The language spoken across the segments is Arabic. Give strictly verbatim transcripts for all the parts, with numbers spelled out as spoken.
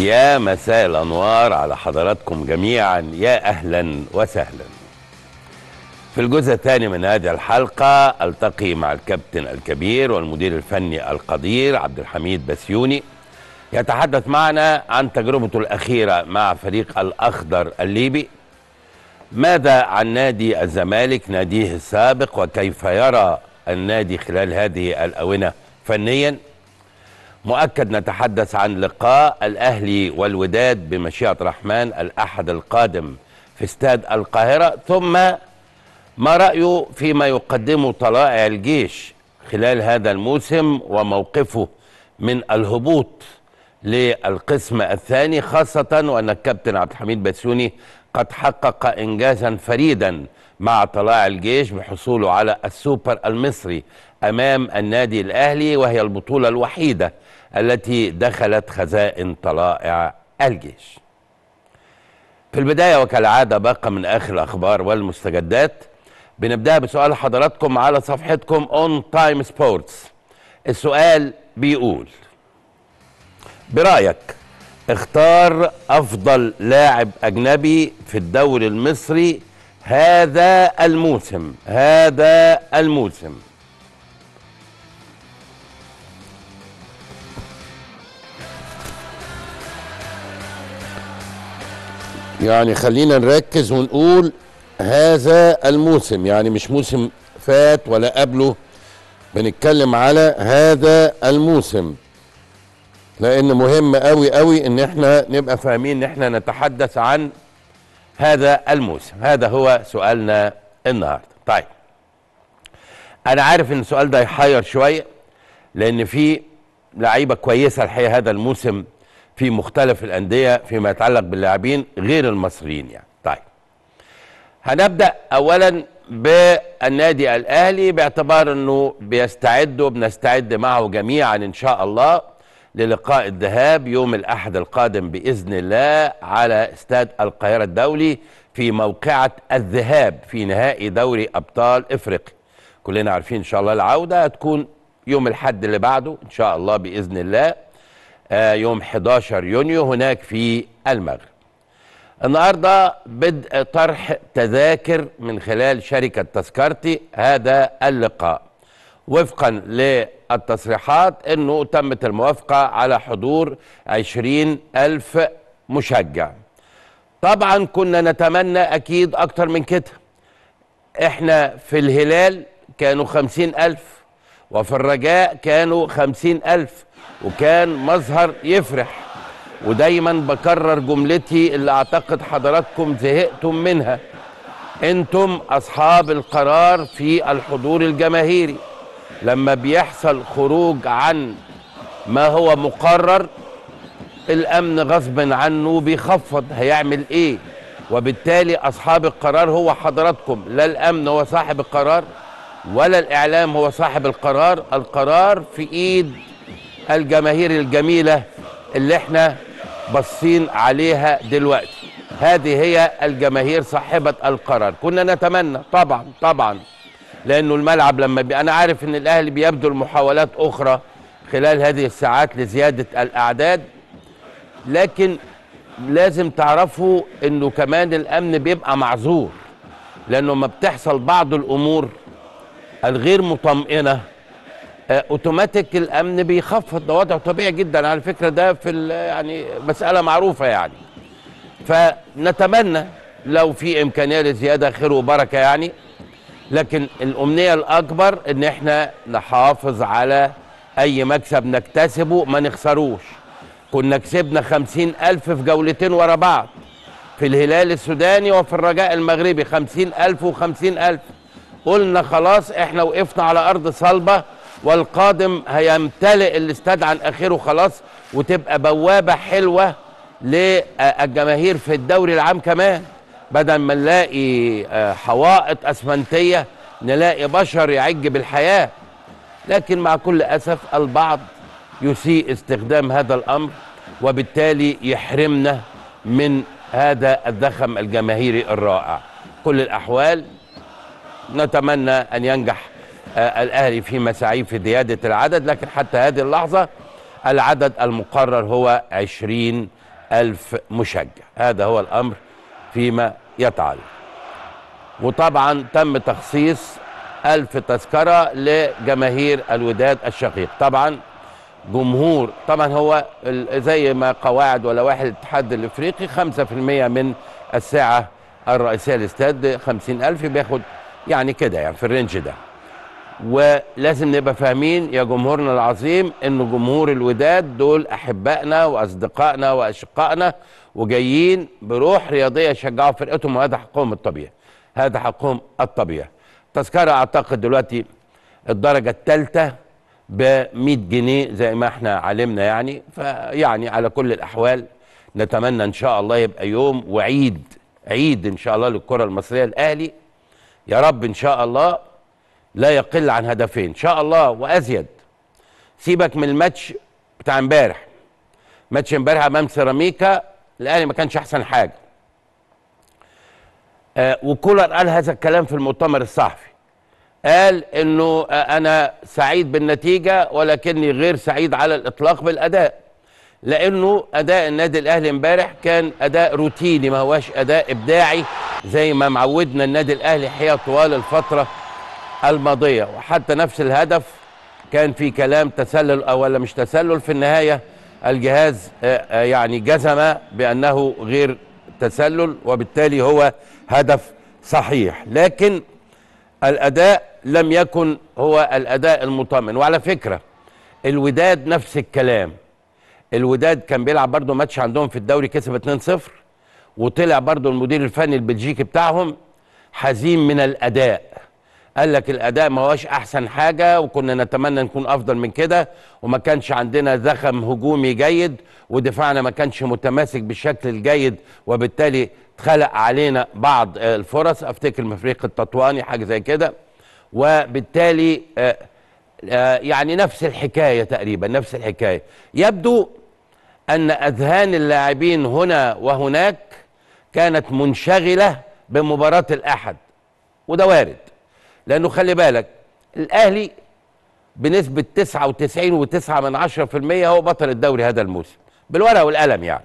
يا مساء الأنوار على حضراتكم جميعا، يا أهلا وسهلا. في الجزء الثاني من هذه الحلقة ألتقي مع الكابتن الكبير والمدير الفني القدير عبد الحميد بسيوني، يتحدث معنا عن تجربته الأخيرة مع فريق الأخضر الليبي، ماذا عن نادي الزمالك ناديه السابق وكيف يرى النادي خلال هذه الأونة فنيا. مؤكد نتحدث عن لقاء الأهلي والوداد بمشيئة الرحمن الأحد القادم في استاد القاهرة، ثم ما رأيه فيما يقدمه طلائع الجيش خلال هذا الموسم وموقفه من الهبوط للقسم الثاني، خاصة وأن الكابتن عبد الحميد بسيوني قد حقق إنجازا فريدا مع طلائع الجيش بحصوله على السوبر المصري أمام النادي الأهلي، وهي البطولة الوحيدة التي دخلت خزائن طلائع الجيش. في البداية وكالعادة باقة من آخر الأخبار والمستجدات، بنبدأ بسؤال حضراتكم على صفحتكم On Time Sports. السؤال بيقول: برأيك اختار أفضل لاعب أجنبي في الدوري المصري هذا الموسم هذا الموسم يعني خلينا نركز ونقول هذا الموسم، يعني مش موسم فات ولا قبله، بنتكلم على هذا الموسم، لأن مهم قوي قوي إن احنا نبقى فاهمين إن احنا نتحدث عن هذا الموسم. هذا هو سؤالنا النهارده. طيب، أنا عارف إن السؤال ده يحير شوية، لأن في لعيبة كويسة الحقيقة هذا الموسم في مختلف الأندية فيما يتعلق باللاعبين غير المصريين يعني. طيب، هنبدأ أولا بالنادي الأهلي، باعتبار إنه بيستعدوا بنستعد معه جميعا إن شاء الله للقاء الذهاب يوم الأحد القادم بإذن الله على استاد القاهرة الدولي في موقعة الذهاب في نهائي دوري أبطال إفريقيا. كلنا عارفين إن شاء الله العودة هتكون يوم الأحد اللي بعده إن شاء الله بإذن الله، آه يوم حداشر يونيو هناك في المغرب. النهارده بدء طرح تذاكر من خلال شركة تذكرتي هذا اللقاء، وفقا للتصريحات انه تمت الموافقه على حضور عشرين ألف مشجع. طبعا كنا نتمنى اكيد اكتر من كده، احنا في الهلال كانوا خمسين ألف وفي الرجاء كانوا خمسين ألف، وكان مظهر يفرح. ودايما بكرر جملتي اللي اعتقد حضراتكم زهقتم منها: انتم اصحاب القرار في الحضور الجماهيري، لما بيحصل خروج عن ما هو مقرر الأمن غصب عنه بيخفض، هيعمل إيه؟ وبالتالي أصحاب القرار هو حضراتكم، لا الأمن هو صاحب القرار ولا الإعلام هو صاحب القرار. القرار في إيد الجماهير الجميلة اللي احنا باصين عليها دلوقتي، هذه هي الجماهير صاحبة القرار. كنا نتمنى طبعا طبعا لأنه الملعب لما بي... أنا عارف إن الأهلي بيبذل محاولات أخرى خلال هذه الساعات لزيادة الأعداد، لكن لازم تعرفوا إنه كمان الأمن بيبقى معذور، لأنه ما بتحصل بعض الأمور الغير مطمئنة أوتوماتيك الأمن بيخفض. ده وضع طبيعي جدا على فكرة، ده في يعني مسألة معروفة يعني. فنتمنى لو في إمكانية لزيادة خير وبركة يعني، لكن الأمنية الأكبر إن إحنا نحافظ على أي مكسب نكتسبه ما نخسروش. كنا كسبنا خمسين ألف في جولتين ورا بعض، في الهلال السوداني وفي الرجاء المغربي، خمسين ألف وخمسين ألف. قلنا خلاص إحنا وقفنا على أرض صلبة، والقادم هيمتلئ الاستاد عن آخره خلاص، وتبقى بوابة حلوة للجماهير في الدوري العام كمان، بدل ما نلاقي حوائط أسمنتية نلاقي بشر يعج بالحياة. لكن مع كل أسف البعض يسيء استخدام هذا الأمر، وبالتالي يحرمنا من هذا الزخم الجماهيري الرائع. كل الأحوال نتمنى أن ينجح الأهلي في مساعيه في زيادة العدد، لكن حتى هذه اللحظة العدد المقرر هو عشرين ألف مشجع. هذا هو الأمر فيما يتعلق. وطبعا تم تخصيص ألف تذكرة لجماهير الوداد الشقيق. طبعا جمهور طبعا هو زي ما قواعد ولوائح الاتحاد الافريقي خمسة بالمئة من الساعة الرئيسية للاستاد خمسين ألف، بياخد يعني كده يعني في الرينج ده. ولازم نبقى فاهمين يا جمهورنا العظيم ان جمهور الوداد دول احبائنا واصدقائنا واشقائنا، وجايين بروح رياضيه يشجعوا فرقتهم، وهذا حقهم الطبيعي. هذا حقهم الطبيعي. تذكره اعتقد دلوقتي الدرجه الثالثه ب مئة جنيه زي ما احنا علمنا يعني. فيعني على كل الاحوال نتمنى ان شاء الله يبقى يوم وعيد، عيد ان شاء الله للكره المصريه. الاهلي يا رب ان شاء الله لا يقل عن هدفين ان شاء الله وازيد. سيبك من الماتش بتاع امبارح، ماتش امبارح امام سيراميكا الاهلي ما كانش احسن حاجه. آه وكولر قال هذا الكلام في المؤتمر الصحفي، قال انه آه انا سعيد بالنتيجه ولكني غير سعيد على الاطلاق بالاداء، لانه اداء النادي الاهلي امبارح كان اداء روتيني، ما هواش اداء ابداعي زي ما معودنا النادي الاهلي حياه طوال الفتره الماضيه. وحتى نفس الهدف كان في كلام تسلل او ولا مش تسلل، في النهايه الجهاز يعني جزم بانه غير تسلل وبالتالي هو هدف صحيح، لكن الاداء لم يكن هو الاداء المطمئن. وعلى فكره الوداد نفس الكلام، الوداد كان بيلعب برضه ماتش عندهم في الدوري كسب اتنين صفر، وطلع برضه المدير الفني البلجيكي بتاعهم حزين من الاداء، قال لك الاداء ما هواش احسن حاجه وكنا نتمنى نكون افضل من كده، وما كانش عندنا زخم هجومي جيد، ودفاعنا ما كانش متماسك بالشكل الجيد، وبالتالي اتخلق علينا بعض الفرص، افتكر من فريق التطواني حاجه زي كده. وبالتالي آآ آآ يعني نفس الحكايه تقريبا، نفس الحكايه. يبدو ان اذهان اللاعبين هنا وهناك كانت منشغله بمباراه الاحد، وده وارد، لأنه خلي بالك الأهلي بنسبة تسعة وتسعين فاصلة تسعة بالمئة هو بطل الدوري هذا الموسم بالورقة والقلم يعني.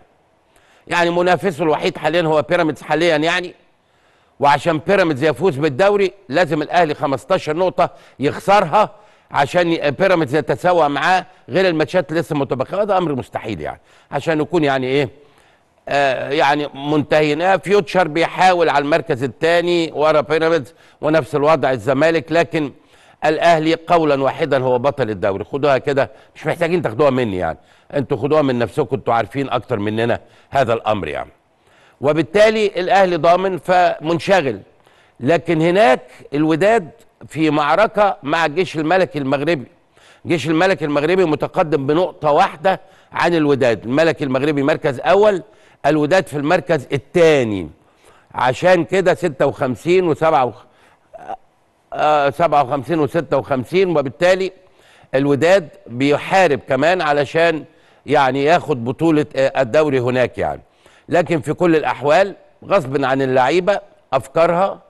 يعني منافسه الوحيد حاليا هو بيراميدز حاليا يعني، وعشان بيراميدز يفوز بالدوري لازم الأهلي خمستاشر نقطة يخسرها عشان بيراميدز يتساوى معاه، غير الماتشات لسه متبقية، وده أمر مستحيل يعني عشان نكون يعني إيه آه يعني منتهينا. فيوتشر بيحاول على المركز الثاني ورا بيراميدز، ونفس الوضع الزمالك، لكن الاهلي قولا واحدا هو بطل الدوري. خدوها كده، مش محتاجين تاخدوها مني يعني، انتوا خدوها من نفسكم، انتوا عارفين اكتر مننا هذا الامر يعني. وبالتالي الاهلي ضامن فمنشغل، لكن هناك الوداد في معركه مع الجيش الملكي المغربي. الجيش الملكي المغربي متقدم بنقطه واحده عن الوداد، الملكي المغربي مركز اول، الوداد في المركز الثاني، عشان كده ستة وخمسين وسبعة سبعة وخمسين وستة وخمسين، وبالتالي الوداد بيحارب كمان علشان يعني ياخد بطولة الدوري هناك يعني. لكن في كل الأحوال غصب عن اللعيبة، أفكارها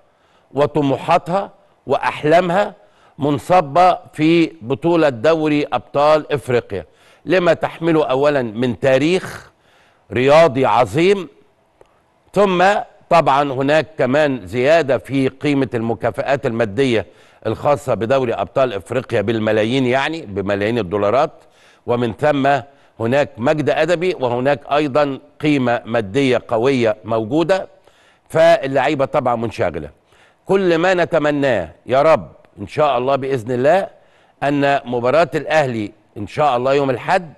وطموحاتها وأحلامها منصبة في بطولة دوري أبطال إفريقيا، لما تحمله أولا من تاريخ رياضي عظيم، ثم طبعا هناك كمان زيادة في قيمة المكافآت المادية الخاصة بدوري أبطال إفريقيا بالملايين يعني، بملايين الدولارات، ومن ثم هناك مجد أدبي، وهناك أيضا قيمة مادية قوية موجودة، فاللعيبة طبعا منشغلة. كل ما نتمناه يا رب إن شاء الله بإذن الله أن مباراة الأهلي إن شاء الله يوم الأحد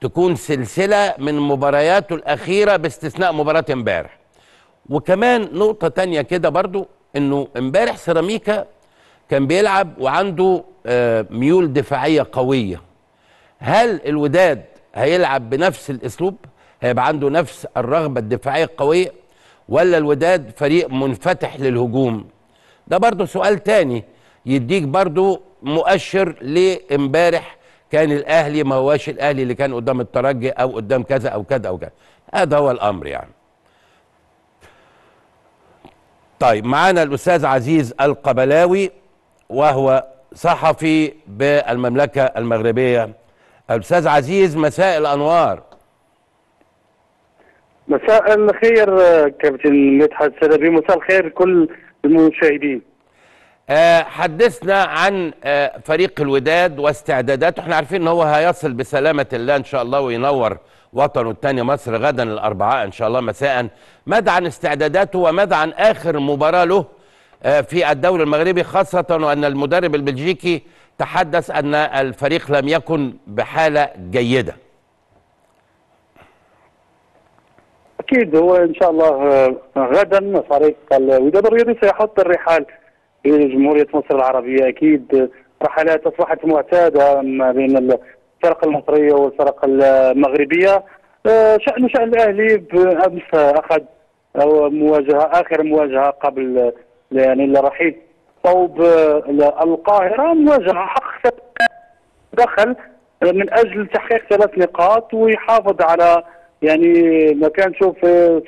تكون سلسلة من مبارياته الأخيرة باستثناء مباراة امبارح. وكمان نقطة تانية كده برضو، انه امبارح سيراميكا كان بيلعب وعنده ميول دفاعية قوية. هل الوداد هيلعب بنفس الاسلوب؟ هيبقى عنده نفس الرغبة الدفاعية القوية، ولا الوداد فريق منفتح للهجوم؟ ده برضو سؤال تاني يديك برضو مؤشر لامبارح كان الاهلي ما هواش الاهلي اللي كان قدام الترجي او قدام كذا او كذا او كذا. هذا هو الامر يعني. طيب معانا الاستاذ عزيز القبلاوي وهو صحفي بالمملكه المغربيه. الاستاذ عزيز مساء الانوار. مساء الخير كابتن مدحت شلبي، مساء الخير لكل المشاهدين. أه حدثنا عن أه فريق الوداد واستعداداته، احنا عارفين ان هو هيصل بسلامه الله ان شاء الله وينور وطنه الثاني مصر غدا الاربعاء ان شاء الله مساء. ماذا عن استعداداته وماذا عن اخر مباراه له أه في الدوري المغربي، خاصه وان المدرب البلجيكي تحدث ان الفريق لم يكن بحاله جيده؟ اكيد هو ان شاء الله غدا فريق الوداد الرياضي سيحط الرحال لجمهورية مصر العربية. أكيد رحلات أصبحت معتادة ما بين الفرق المصرية والفرق المغربية. شأن شأن الأهلي بأمس أخذ مواجهة آخر مواجهة قبل يعني الرحيل صوب القاهرة، مواجهة حق دخل من أجل تحقيق ثلاث نقاط ويحافظ على يعني مكان شوف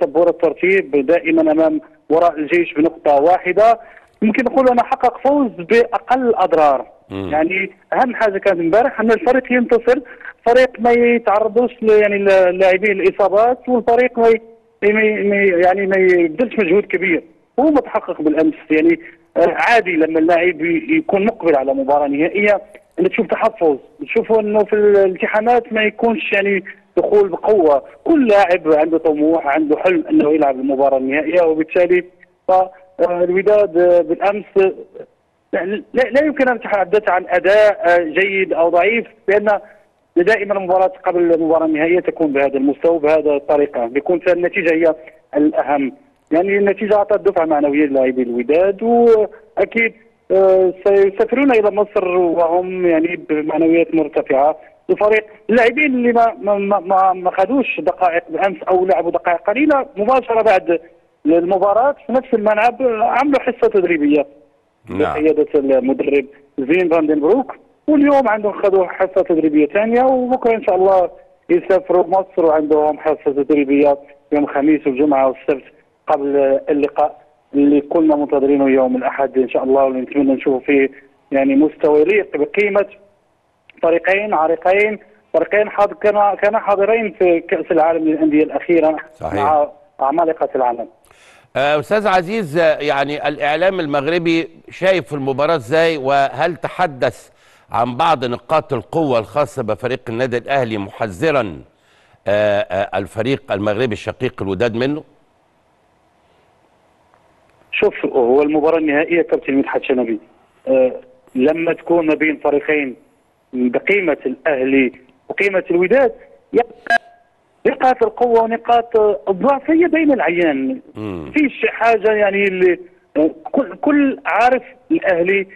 سبورة الترتيب دائما أمام وراء الجيش بنقطة واحدة. ممكن نقول أنا حقق فوز بأقل الأضرار. مم. يعني أهم حاجة كانت امبارح أن الفريق ينتصر، فريق ما يتعرضوش يعني اللاعبين الإصابات، والفريق ما يعني ما يبذلش مجهود كبير. هو متحقق بالأمس، يعني عادي لما اللاعب يكون مقبل على مباراة نهائية أنت تشوف تحفظ، تشوفوا أنه في الالتحامات ما يكونش يعني دخول بقوة، كل لاعب عنده طموح عنده حلم أنه يلعب المباراة النهائية. وبالتالي ف الوداد بالامس لا يمكن ان نتحدث عن اداء جيد او ضعيف، لان دائما المباراه قبل المباراه النهائيه تكون بهذا المستوى بهذا الطريقه، بيكون النتيجه هي الاهم. يعني النتيجه اعطت دفعه معنويه للاعبي الوداد، واكيد سيسافرون الى مصر وهم يعني بمعنويات مرتفعه. الفريق اللاعبين اللي ما ما ما خدوش دقائق بالامس او لعبوا دقائق قليله مباشره بعد المباراة في نفس الملعب عملوا حصة تدريبية بقيادة المدرب سيفن فاندنبروك، واليوم عندهم خدوا حصة تدريبية ثانية، وبكرة إن شاء الله يسافروا مصر وعندهم حصة تدريبية يوم الخميس والجمعة والسبت قبل اللقاء اللي كلنا منتظرينه يوم الأحد إن شاء الله، ونتمنى نشوفوا فيه يعني مستوى يليق بقيمة فريقين عريقين، فريقين كانا حاضرين في كأس العالم للأندية الأخيرة صحيح. مع عمالقة العالم. أستاذ عزيز، يعني الإعلام المغربي شايف المباراة إزاي، وهل تحدث عن بعض نقاط القوة الخاصة بفريق النادي الأهلي محذرا الفريق المغربي الشقيق الوداد منه؟ شوف هو المباراة النهائية كابتن مدحت شنبي لما تكون ما بين فريقين بقيمة الأهلي وقيمة الوداد يبقى نقاط القوة ونقاط الضعف هي بين العيان، مفيش حاجة يعني اللي كل كل عارف الأهلي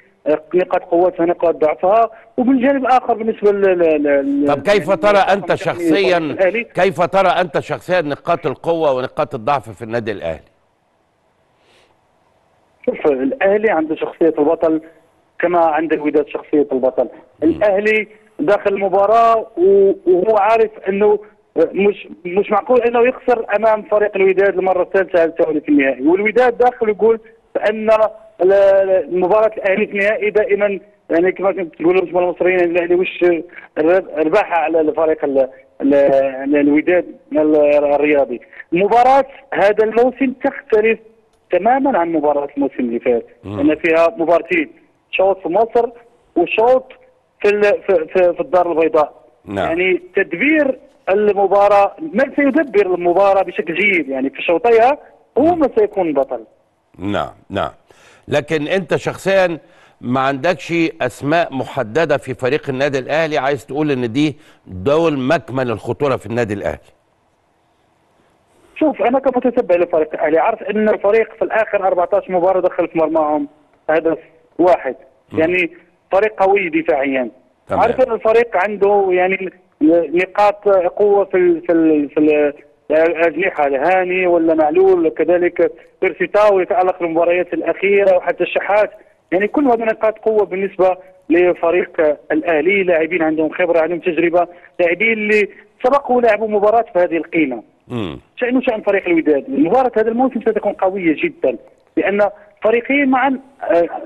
نقاط قوتها نقاط ضعفها. ومن جانب آخر بالنسبة لل طب كيف ترى أنت شخصيا كيف ترى أنت شخصيا نقاط القوة ونقاط الضعف في النادي الأهلي؟ شوف الأهلي عنده شخصية البطل كما عند الوداد شخصية البطل. الأهلي داخل المباراة وهو عارف أنه مش مش معقول انه يخسر امام فريق الوداد المره الثالثه التوالي في النهائي، والوداد داخل يقول بان مباراه الاهلي في النهائي دائما يعني كما تقولوا بالنسبه للمصريين الاهلي وش ربحها على الفريق الوداد الرياضي. مباراه هذا الموسم تختلف تماما عن مباراه الموسم اللي فات، لان فيها مباراتين، شوط في مصر وشوط في في, في, في الدار البيضاء. نعم. يعني تدبير المباراة من سيدبر المباراة بشكل جيد يعني في شوطيها هو ما سيكون بطل. نعم نعم، لكن انت شخصيا ما عندكش اسماء محددة في فريق النادي الاهلي، عايز تقول ان دي دول مكمن الخطورة في النادي الاهلي؟ شوف انا كمتتبع لفريق الاهلي عارف ان الفريق في الاخر أربعة عشر مباراة دخل في مرماهم هدف واحد، يعني فريق قوي دفاعيا. عارف ان الفريق عنده يعني نقاط قوه في في في الاجنحه، هاني ولا معلول، كذلك بيرسي تاو يتالق المباريات الاخيره، وحتى الشحات، يعني كل هذه نقاط قوه بالنسبه لفريق الاهلي. لاعبين عندهم خبره عندهم تجربه، لاعبين اللي سبقوا ولعبوا مباراه بهذه القيمه. شأن شأن فريق الوداد مباراه هذا الموسم ستكون قويه جدا، لان فريقين معا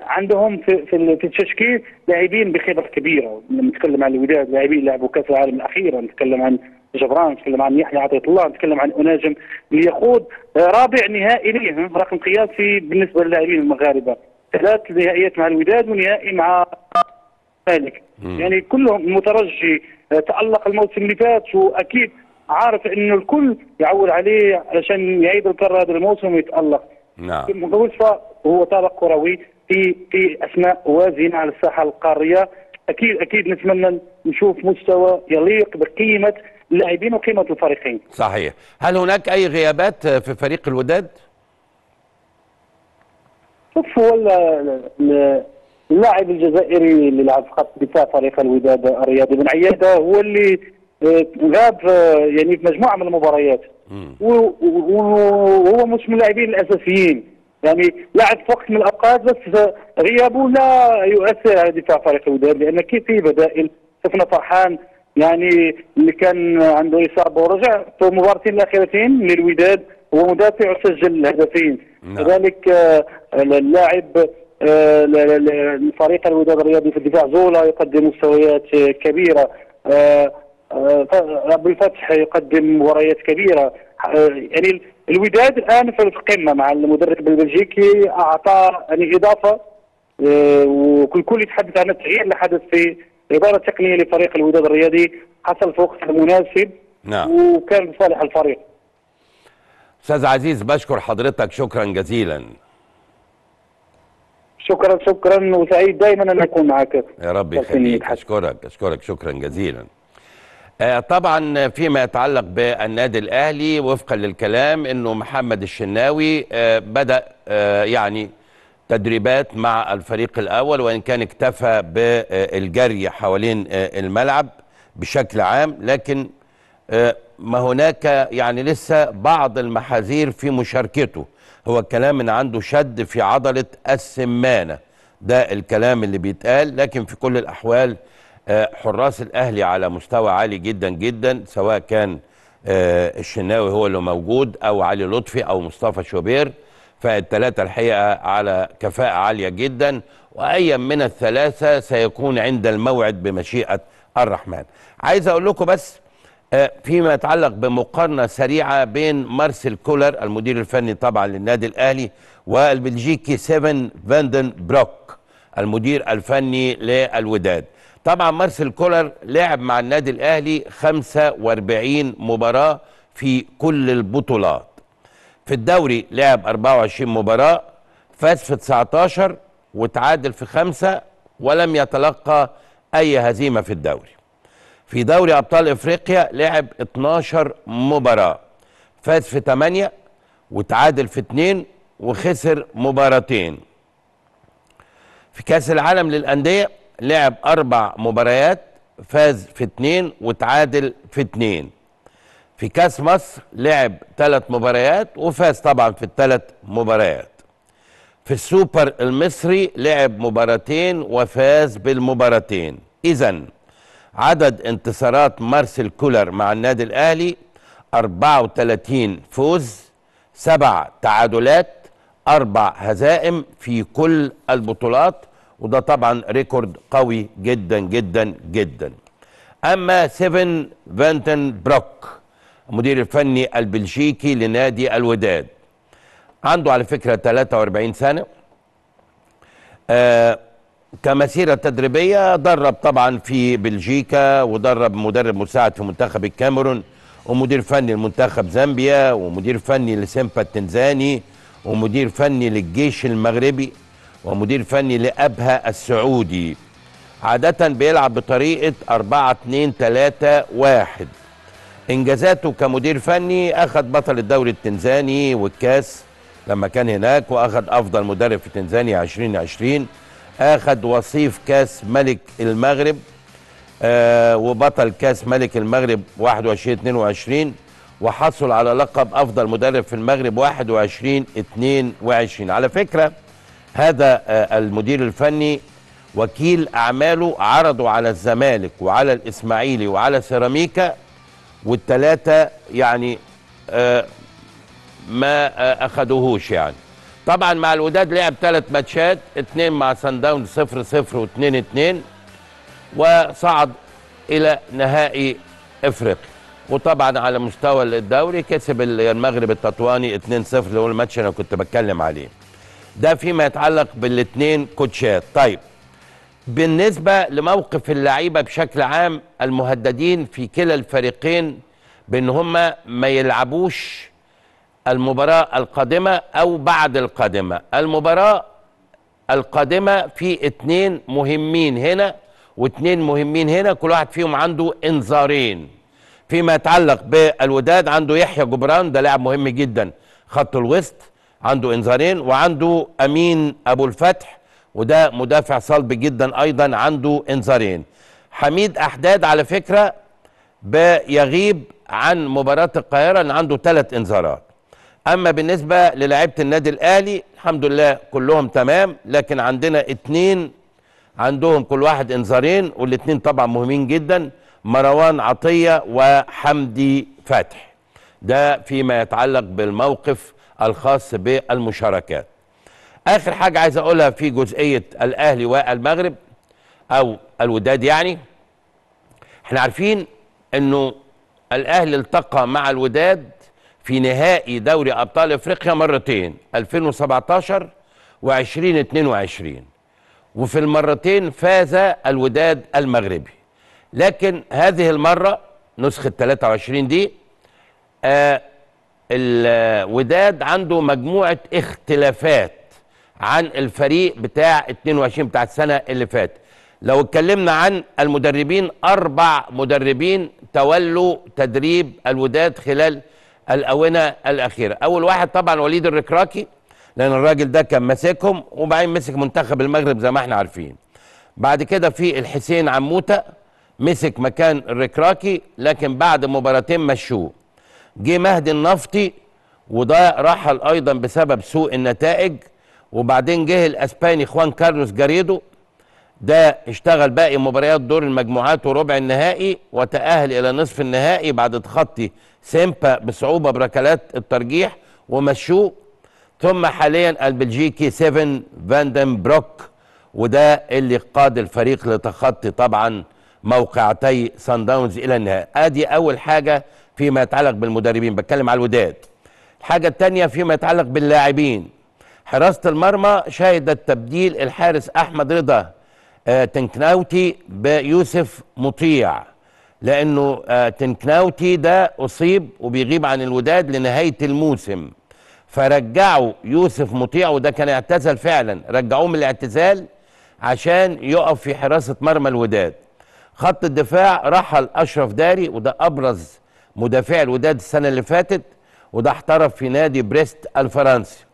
عندهم في في التشكيل لاعبين بخبره كبيره. نتكلم عن الوداد لاعبين لعبوا كاس العالم الاخيره، نتكلم عن جبران، نتكلم عن يحيى عطية الله، نتكلم عن أناجم ليخوض رابع نهائي ليهم رقم قياسي بالنسبة للاعبين المغاربة، ثلاث نهائيات مع الوداد ونهائي مع الزمالك، يعني كلهم. المترجي تألق الموسم اللي فات وأكيد عارف إنه الكل يعول عليه علشان يعيد الكرة هذا الموسم ويتألق. نعم. المتوفى هو طابق كروي في في أسماء وازنة على الساحة القارية. أكيد أكيد نتمنى نشوف مستوى يليق بقيمة اللاعبين وقيمة الفريقين. صحيح. هل هناك أي غيابات في فريق الوداد؟ شوف، هو اللاعب الجزائري اللي لعب في خط دفاع فريق الوداد الرياضي بن عيادة هو اللي غاب يعني في مجموعة من المباريات، وهو مش من اللاعبين الأساسيين، يعني لعب وقت من الاوقات بس غيابه لا يؤثر على دفاع فريق الوداد، لان كيف في بدائل. شفنا فرحان يعني اللي كان عنده اصابه ورجع في المباراتين الاخيرتين للوداد، هو مدافع وسجل هدفين. كذلك اللاعب فريق الوداد الرياضي في الدفاع زولا يقدم مستويات كبيره، ابو فتح يقدم مباريات كبيره، يعني الوداد الان في القمه مع المدرب البلجيكي اعطى يعني اضافه، والكل يتحدث عن التغيير اللي حدث في الاداره التقنيه لفريق الوداد الرياضي، حصل في وقت مناسب. نعم. وكان بصالح الفريق. استاذ عزيز، بشكر حضرتك شكرا جزيلا. شكرا شكرا، وسعيد دائما ان اكون معك. يا رب يخليك، اشكرك اشكرك شكرا جزيلا. طبعا فيما يتعلق بالنادي الاهلي، وفقا للكلام انه محمد الشناوي بدا يعني تدريبات مع الفريق الاول، وان كان اكتفى بالجري حوالين الملعب بشكل عام، لكن ما هناك يعني لسه بعض المحاذير في مشاركته. هو الكلام ان عنده شد في عضله السمانه، ده الكلام اللي بيتقال، لكن في كل الاحوال حراس الأهلي على مستوى عالي جدا جدا، سواء كان الشناوي هو اللي موجود أو علي لطفي أو مصطفى شوبير، فالثلاثة الحقيقة على كفاءة عالية جدا، وأي من الثلاثة سيكون عند الموعد بمشيئة الرحمن. عايز أقول لكم بس فيما يتعلق بمقارنة سريعة بين مارسيل كولر المدير الفني طبعا للنادي الأهلي والبلجيكي سيفن فاندنبروك المدير الفني للوداد. طبعا مارسيل كولر لعب مع النادي الاهلي خمسة وأربعين مباراه في كل البطولات. في الدوري لعب أربعة وعشرين مباراه، فاز في تسعة عشر وتعادل في خمسة، ولم يتلقى اي هزيمه في الدوري. في دوري ابطال افريقيا لعب اثناشر مباراه، فاز في ثمانية وتعادل في اثنين وخسر مباراتين. في كاس العالم للانديه لعب أربع مباريات، فاز في اثنين وتعادل في اثنين. في كأس مصر لعب ثلاث مباريات وفاز طبعا في الثلاث مباريات. في السوبر المصري لعب مباراتين وفاز بالمباراتين. إذا عدد انتصارات مارسيل كولر مع النادي الأهلي أربعة وثلاثين فوز، سبع تعادلات، أربع هزائم في كل البطولات، وده طبعا ريكورد قوي جدا جدا جدا. اما سيفن فاندنبروك المدير الفني البلجيكي لنادي الوداد، عنده على فكره ثلاثة وأربعين سنه. آه كمسيره تدريبيه درب طبعا في بلجيكا، ودرب مدرب مساعد في منتخب الكاميرون، ومدير فني لمنتخب زامبيا، ومدير فني لسيمبا التنزاني، ومدير فني للجيش المغربي، ومدير فني لأبها السعودي. عادة بيلعب بطريقة أربعة اثنين ثلاثة واحد. إنجازاته كمدير فني، أخذ بطل الدوري التنزاني والكاس لما كان هناك، وأخذ أفضل مدرب في تنزانيا عشرين عشرين، أخذ وصيف كاس ملك المغرب، آه وبطل كاس ملك المغرب واحد وعشرين اثنين وعشرين، وحصل على لقب أفضل مدرب في المغرب واحد وعشرين اثنين وعشرين. على فكرة هذا المدير الفني وكيل أعماله عرضوا على الزمالك وعلى الإسماعيلي وعلى سيراميكا، والثلاثة يعني ما أخدوهوش. يعني طبعا مع الوداد لعب ثلاث ماتشات، اثنين مع سان داونز صفر صفر واثنين اثنين، وصعد إلى نهائي إفريقيا. وطبعا على مستوى الدوري كسب المغرب التطواني اثنين صفر اللي هو الماتش انا كنت بتكلم عليه. ده فيما يتعلق بالاثنين كوتشات. طيب بالنسبه لموقف اللعيبه بشكل عام المهددين في كلا الفريقين بان هم ما يلعبوش المباراه القادمه او بعد القادمه، المباراه القادمه في اثنين مهمين هنا واثنين مهمين هنا، كل واحد فيهم عنده انذارين. فيما يتعلق بالوداد عنده يحيى جبران، ده لاعب مهم جدا خط الوسط، عنده انذارين، وعنده امين ابو الفتح وده مدافع صلب جدا ايضا عنده انذارين. حميد احداد على فكره بيغيب عن مباراه القاهره ان عنده ثلاث انذارات. اما بالنسبه للاعيبه النادي الاهلي الحمد لله كلهم تمام، لكن عندنا اثنين عندهم كل واحد انذارين والاثنين طبعا مهمين جدا، مروان عطيه وحمدي فتح. ده فيما يتعلق بالموقف الخاص بالمشاركات. اخر حاجه عايز اقولها في جزئيه الاهلي والمغرب او الوداد، يعني احنا عارفين انه الاهلي التقى مع الوداد في نهائي دوري ابطال افريقيا مرتين، ألفين وسبعتاشر وعشرين اتنين وعشرين، وفي المرتين فاز الوداد المغربي. لكن هذه المره نسخه تلاتة وعشرين دي آه الوداد عنده مجموعه اختلافات عن الفريق بتاع اتنين وعشرين بتاع السنه اللي فاتت. لو اتكلمنا عن المدربين، اربع مدربين تولوا تدريب الوداد خلال الاونه الاخيره. اول واحد طبعا وليد الركراكي، لان الراجل ده كان ماسكهم وبعدين مسك منتخب المغرب زي ما احنا عارفين. بعد كده في الحسين عموته مسك مكان الركراكي لكن بعد مباراتين مشوه. جه مهدي النفطي وده رحل ايضا بسبب سوء النتائج. وبعدين جه الاسباني خوان كارلوس جاريدو، ده اشتغل باقي مباريات دور المجموعات وربع النهائي وتأهل الى نصف النهائي بعد تخطي سيمبا بصعوبه بركلات الترجيح ومشوه. ثم حاليا البلجيكي سيفن فاندنبروك، وده اللي قاد الفريق لتخطي طبعا موقعتي سان داونز الى النهائي. ادي اول حاجه فيما يتعلق بالمدربين، بتكلم على الوداد. الحاجه الثانيه فيما يتعلق باللاعبين، حراسه المرمى شهدت تبديل الحارس احمد رضا آه تنكناوتي بيوسف مطيع، لانه آه تنكناوتي ده اصيب وبيغيب عن الوداد لنهايه الموسم، فرجعوا يوسف مطيع وده كان اعتزل فعلا، رجعوه من الاعتزال عشان يقف في حراسه مرمى الوداد. خط الدفاع رحل اشرف داري وده ابرز مدافع الوداد السنه اللي فاتت وده احترف في نادي بريست الفرنسي.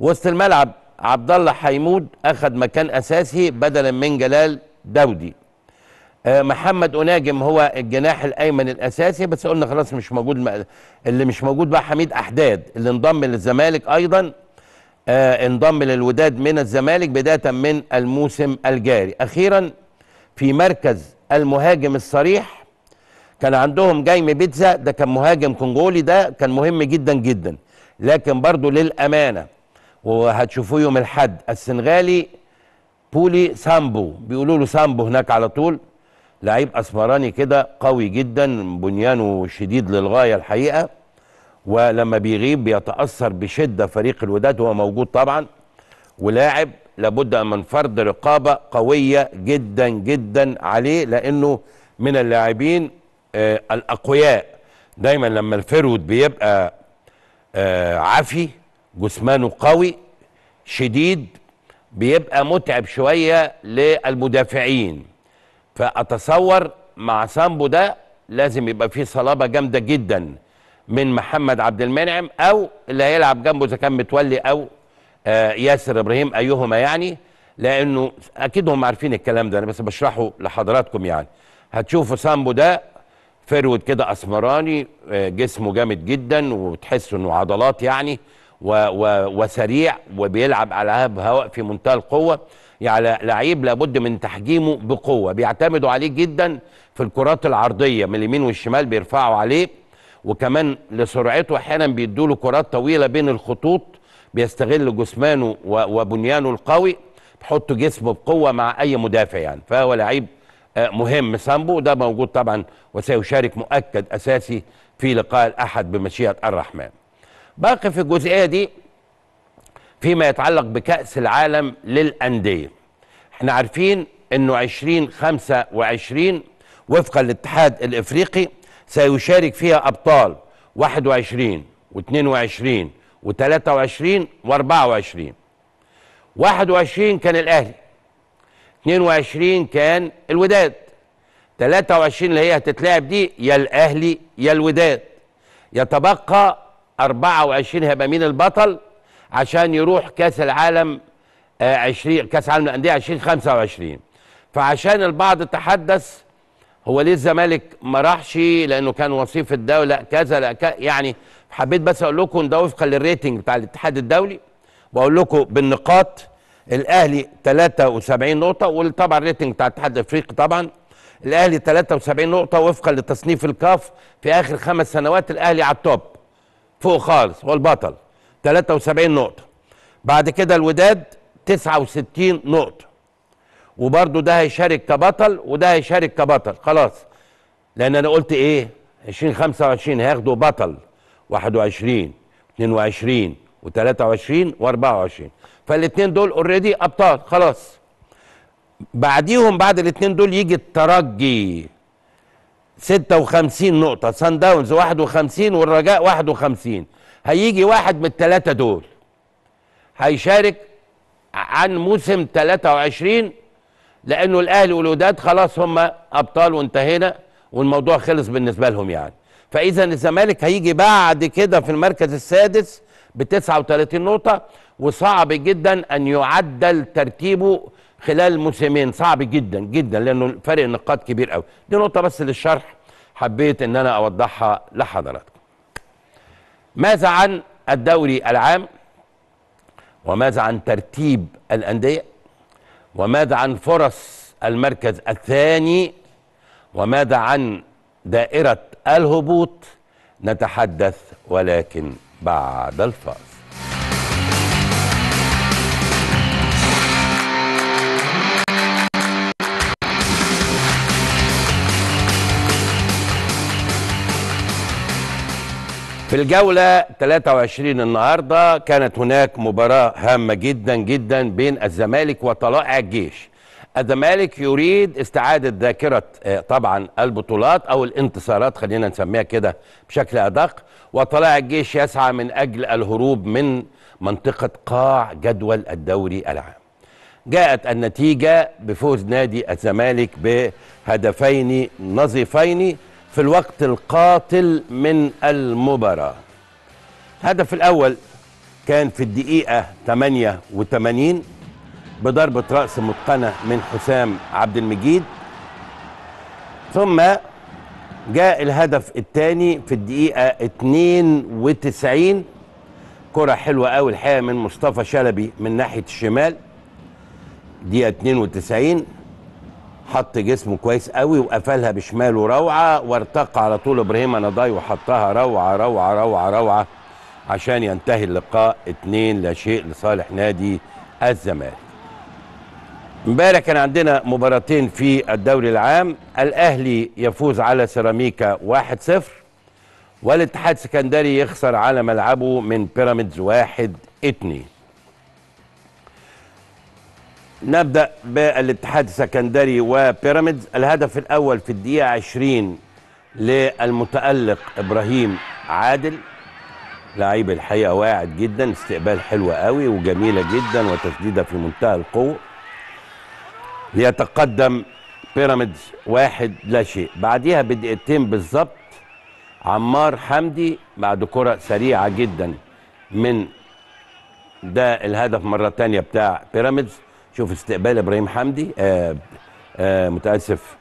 وسط الملعب عبد الله حيمود اخذ مكان اساسي بدلا من جلال داودي. أه محمد اناجم هو الجناح الايمن الاساسي، بس قلنا خلاص مش موجود. اللي مش موجود بقى حميد احداد اللي انضم للزمالك ايضا أه انضم للوداد من الزمالك بدايه من الموسم الجاري. اخيرا في مركز المهاجم الصريح كان عندهم جايمي بيتزا، ده كان مهاجم كونغولي، ده كان مهم جدا جدا، لكن برضه للامانه وهتشوفوه يوم الاحد السنغالي بولي سامبو، بيقولوا له سامبو هناك على طول، لعيب اسمراني كده قوي جدا، بنيانه شديد للغايه الحقيقه، ولما بيغيب بيتاثر بشده فريق الوداد، هو موجود طبعا ولاعب لابد من فرض رقابه قويه جدا جدا عليه، لانه من اللاعبين آه الاقوياء. دايما لما الفرود بيبقى آه عافي جسمانه قوي شديد بيبقى متعب شويه للمدافعين، فاتصور مع سامبو ده لازم يبقى فيه صلابه جامده جدا من محمد عبد المنعم او اللي هيلعب جنبه اذا كان متولي او آه ياسر ابراهيم، ايهما يعني، لانه اكيد هم عارفين الكلام ده، انا بس بشرحه لحضراتكم. يعني هتشوفوا سامبو ده فرود كده اسمراني آه جسمه جامد جدا وتحس انه عضلات يعني و و وسريع وبيلعب على هواء في منتهى القوه، يعني لعيب لابد من تحجيمه بقوه، بيعتمدوا عليه جدا في الكرات العرضيه من اليمين والشمال بيرفعوا عليه، وكمان لسرعته احيانا بيدوا له كرات طويله بين الخطوط، بيستغل جسمانه وبنيانه القوي، بيحط جسمه بقوه مع اي مدافع يعني، فهو لعيب مهم سامبو ده موجود طبعا وسيشارك مؤكد أساسي في لقاء الأحد بمشيئة الرحمن. باقي في الجزئية دي فيما يتعلق بكأس العالم للأندية، احنا عارفين انه عشرين خمسة وعشرين وفقا للاتحاد الافريقي سيشارك فيها ابطال واحد وعشرين واثنين وعشرين وثلاثة وعشرين واربعة وعشرين. واحد وعشرين كان الاهلي، اثنين وعشرين كان الوداد، ثلاثة وعشرين اللي هي هتتلعب دي يا الاهلي يا الوداد، يتبقى أربعة وعشرين هيبقى مين البطل عشان يروح كاس العالم عشرين كاس العالم للانديه عشرين خمسة وعشرين. فعشان البعض تحدث هو ليه الزمالك ما راحش لانه كان وصيف الدوله كذا، لا يعني حبيت بس اقول لكم ده وفقا للريتنج بتاع الاتحاد الدولي، واقول لكم بالنقاط الاهلي ثلاثة وسبعين نقطه، وطبعا الريتنج بتاع الاتحاد الافريقي طبعا الاهلي ثلاثة وسبعين نقطه وفقا لتصنيف الكاف في اخر خمس سنوات الاهلي على التوب فوق خالص هو البطل ثلاثة وسبعين نقطه. بعد كده الوداد تسعة وستين نقطة، وبرضه ده هيشارك كبطل وده هيشارك كبطل خلاص، لأن أنا قلت إيه؟ عشرين خمسة وعشرين هياخدوا بطل واحد وعشرين اثنين وعشرين وثلاثة وعشرين وأربعة وعشرين، فالاتنين دول أوريدي أبطال خلاص. بعديهم بعد الاتنين دول يجي الترجي ستة وخمسين نقطة، سان داونز واحد وخمسين والرجاء واحد وخمسين، هيجي واحد من التلاتة دول هيشارك عن موسم ثلاثة وعشرين لانه الاهلي والوداد خلاص هم ابطال وانتهينا والموضوع خلص بالنسبه لهم يعني. فاذا الزمالك هيجي بعد كده في المركز السادس ب تسعة وثلاثين نقطه، وصعب جدا ان يعدل ترتيبه خلال موسمين، صعب جدا جدا لانه فرق النقاط كبير قوي. دي نقطه بس للشرح حبيت ان انا اوضحها لحضراتكم. ماذا عن الدوري العام؟ وماذا عن ترتيب الأندية؟ وماذا عن فرص المركز الثاني؟ وماذا عن دائرة الهبوط؟ نتحدث ولكن بعد الفاصل. في الجولة ثلاثة وعشرين النهاردة كانت هناك مباراة هامة جدا جدا بين الزمالك وطلائع الجيش. الزمالك يريد استعادة ذاكرة طبعا البطولات أو الانتصارات خلينا نسميها كده بشكل أدق، وطلائع الجيش يسعى من أجل الهروب من منطقة قاع جدول الدوري العام. جاءت النتيجة بفوز نادي الزمالك بهدفين نظيفين في الوقت القاتل من المباراة. الهدف الأول كان في الدقيقة ثمانية وثمانين بضربة رأس متقنة من حسام عبد المجيد، ثم جاء الهدف الثاني في الدقيقة اثنين وتسعين كرة حلوة قوي الحقيقة من مصطفى شلبي من ناحية الشمال، دقيقة اثنين وتسعين حط جسمه كويس قوي وقفلها بشماله روعه، وارتقى على طول ابراهيم نضاي وحطها روعه روعه روعه روعه عشان ينتهي اللقاء اتنين لا شيء لصالح نادي الزمالك. امبارح كان عندنا مباراتين في الدوري العام، الاهلي يفوز على سيراميكا واحد صفر والاتحاد السكندري يخسر على ملعبه من بيراميدز واحد اثنين. نبدأ بالاتحاد السكندري وبيراميدز. الهدف الأول في الدقيقة عشرين للمتألق إبراهيم عادل، لعيب الحقيقة واعد جدا، استقبال حلوة قوي وجميلة جدا وتسديدة في منتهى القوة، ليتقدم بيراميدز واحد لا شيء. بعديها بدقيقتين بالظبط عمار حمدي بعد كرة سريعة جدا من ده الهدف مرة تانية بتاع بيراميدز. شوف استقبال ابراهيم حمدي آآ آآ متاسف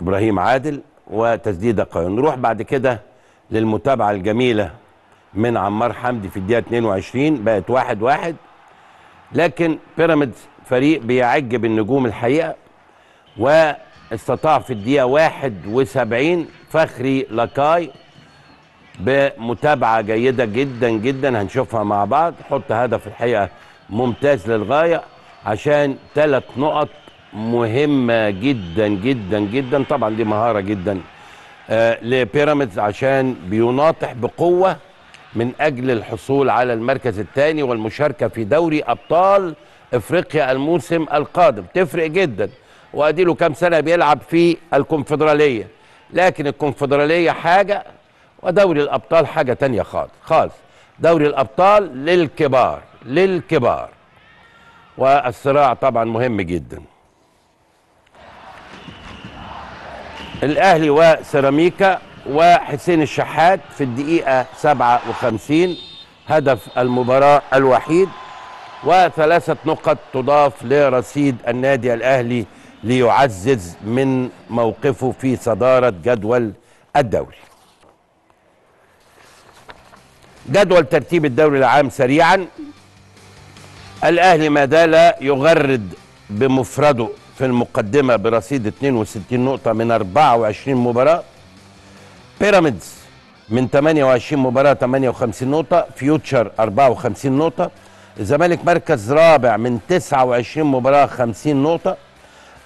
ابراهيم عادل وتسديده قويه. نروح بعد كده للمتابعه الجميله من عمار حمدي في الدقيقه اثنين وعشرين بقت واحد واحد، لكن بيراميدز فريق بيعج بالنجوم الحقيقه، واستطاع في الدقيقه واحد وسبعين فخري لكاي بمتابعه جيده جدا جدا هنشوفها مع بعض، حط هدف الحقيقه ممتاز للغايه عشان ثلاث نقط مهمة جدا جدا جدا، طبعا دي مهارة جدا آه لبيراميدز عشان بيناطح بقوة من أجل الحصول على المركز الثاني والمشاركة في دوري أبطال إفريقيا الموسم القادم. تفرق جدا، وأدي له كام سنة بيلعب في الكونفدرالية، لكن الكونفدرالية حاجة ودوري الأبطال حاجة تانية خالص خالص. دوري الأبطال للكبار للكبار والصراع طبعا مهم جدا. الأهلي وسيراميكا وحسين الشحات في الدقيقة سبعة وخمسين هدف المباراة الوحيد، وثلاثة نقط تضاف لرصيد النادي الأهلي ليعزز من موقفه في صدارة جدول الدوري. جدول ترتيب الدوري العام سريعا. الأهلي ما زال يغرد بمفرده في المقدمة برصيد اثنين وستين نقطة من أربعة وعشرين مباراة. بيراميدز من ثمانية وعشرين مباراة ثمانية وخمسين نقطة، فيوتشر أربعة وخمسين نقطة. الزمالك مركز رابع من تسعة وعشرين مباراة خمسين نقطة.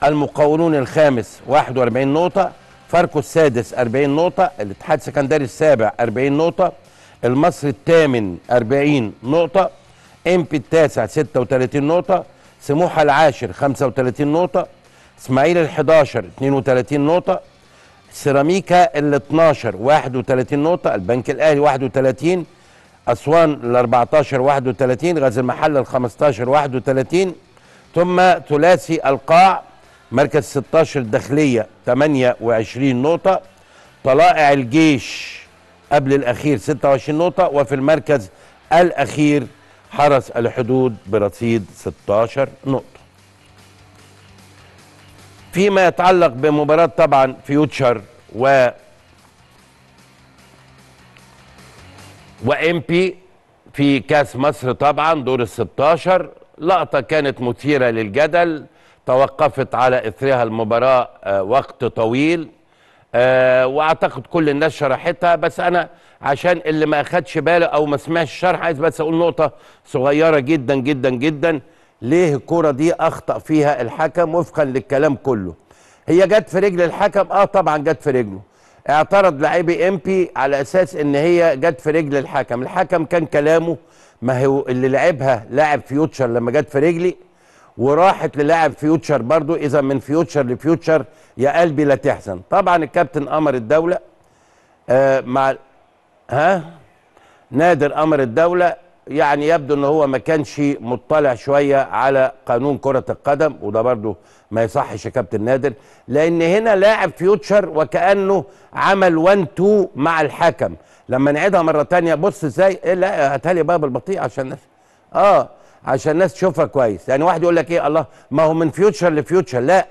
المقاولون الخامس واحد وأربعين نقطة، فاركو السادس أربعين نقطة، الاتحاد السكندري السابع أربعين نقطة، المصري الثامن أربعين نقطة، أمبي التاسع ستة وثلاثين نقطة، سموحة العاشر خمسة وثلاثين نقطة، اسماعيلي الحداشر اثنين وثلاثين نقطة، سيراميكا الاثناشر واحد وثلاثين نقطة، البنك الأهلي واحد وثلاثين، أسوان الأربعتاشر واحد وثلاثين، غاز المحلة الخمستاشر واحد وثلاثين. ثم ثلاثي القاع مركز ستاشر الداخلية ثمانية وعشرين نقطة، طلائع الجيش قبل الأخير ستة وعشرين نقطة، وفي المركز الأخير حرس الحدود برصيد ستاشر نقطة. فيما يتعلق بمباراة طبعا فيوتشر و وإمبي في كاس مصر طبعا دور الستاشر، لقطة كانت مثيرة للجدل توقفت على إثرها المباراة وقت طويل، واعتقد كل الناس شرحتها، بس انا عشان اللي ما اخدش باله او ما سمعش الشرح عايز بس اقول نقطه صغيره جدا جدا جدا. ليه الكره دي اخطا فيها الحكم وفقا للكلام كله؟ هي جت في رجل الحكم، اه طبعا جت في رجله. اعترض لاعبي إمبي على اساس ان هي جت في رجل الحكم، الحكم كان كلامه ما هو اللي لعبها لاعب فيوتشر لما جت في رجلي وراحت للاعب فيوتشر برضو، اذا من فيوتشر لفيوتشر يا قلبي لا تحزن. طبعا الكابتن قمر الدوله آه مع ها نادر قمر الدوله يعني يبدو ان هو ما كانش مطلع شويه على قانون كره القدم، وده برضو ما يصحش يا كابتن نادر، لان هنا لاعب فيوتشر وكانه عمل واحد اتنين مع الحكم. لما نعيدها مره ثانيه بص ازاي إيه، لا هاتها لي بقى بالبطيء عشان اه عشان الناس تشوفها كويس. يعني واحد يقول لك ايه الله ما هو من فيوتشر لفيوتشر، لا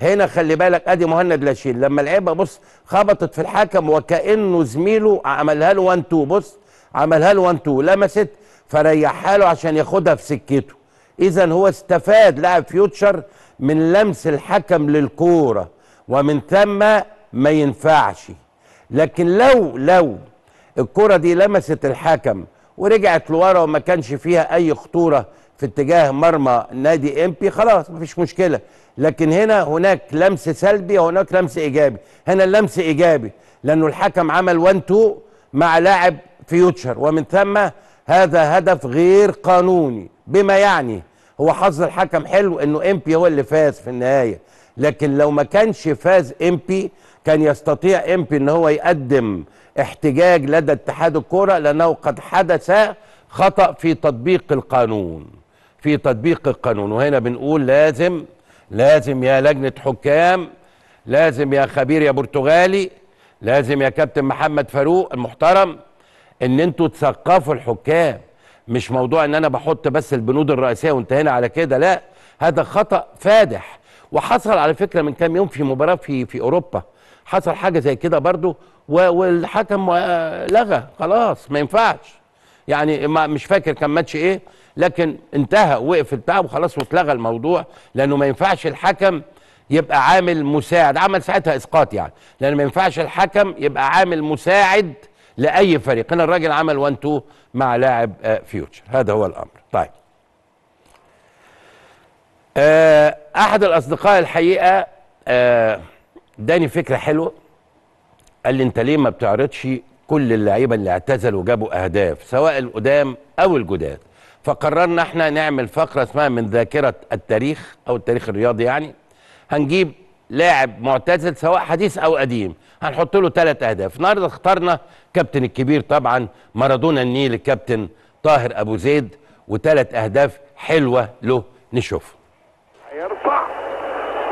هنا خلي بالك ادي مهند لاشين لما لعبها بص خبطت في الحكم وكانه زميله عملها له واحد اتنين، بص عملها له واحد اتنين لمست فريحها له عشان ياخدها في سكته. اذا هو استفاد لاعب فيوتشر من لمس الحكم للكوره ومن ثم ما ينفعش. لكن لو لو الكوره دي لمست الحكم ورجعت لورا وما كانش فيها اي خطوره في اتجاه مرمى نادي إمبي خلاص مفيش مشكله، لكن هنا هناك لمس سلبي وهناك لمس ايجابي. هنا اللمس ايجابي لانه الحكم عمل واحد اتنين مع لاعب فيوتشر، ومن ثم هذا هدف غير قانوني، بما يعني هو حظ الحكم حلو انه إمبي هو اللي فاز في النهايه. لكن لو ما كانش فاز إمبي كان يستطيع إمبي ان هو يقدم احتجاج لدى اتحاد الكرة لأنه قد حدث خطأ في تطبيق القانون في تطبيق القانون. وهنا بنقول لازم لازم يا لجنة حكام، لازم يا خبير يا برتغالي، لازم يا كابتن محمد فاروق المحترم ان انتوا تثقفوا الحكام. مش موضوع ان انا بحط بس البنود الرئيسية وانتهينا على كده، لا هذا خطأ فادح. وحصل على فكرة من كام يوم في مباراة في في اوروبا حصل حاجة زي كده برضو، والحكم لغى خلاص ما ينفعش، يعني مش فاكر كان ماتش ايه لكن انتهى وقف البتاع وخلاص واتلغى الموضوع، لانه ما ينفعش الحكم يبقى عامل مساعد، عمل ساعتها اسقاط يعني، لانه ما ينفعش الحكم يبقى عامل مساعد لاي فريق. هنا الراجل عمل واحد اتنين مع لاعب فيوتشر، هذا هو الامر. طيب احد الاصدقاء الحقيقه اداني فكره حلوه، قال لي انت ليه ما بتعرضش كل اللعيبه اللي اعتزلوا وجابوا اهداف سواء القدام او الجداد؟ فقررنا احنا نعمل فقره اسمها من ذاكره التاريخ او التاريخ الرياضي، يعني هنجيب لاعب معتزل سواء حديث او قديم هنحط له ثلاث اهداف. النهارده اخترنا كابتن الكبير طبعا مارادونا النيل، الكابتن طاهر ابو زيد، وثلاث اهداف حلوه له نشوفه. هيرفع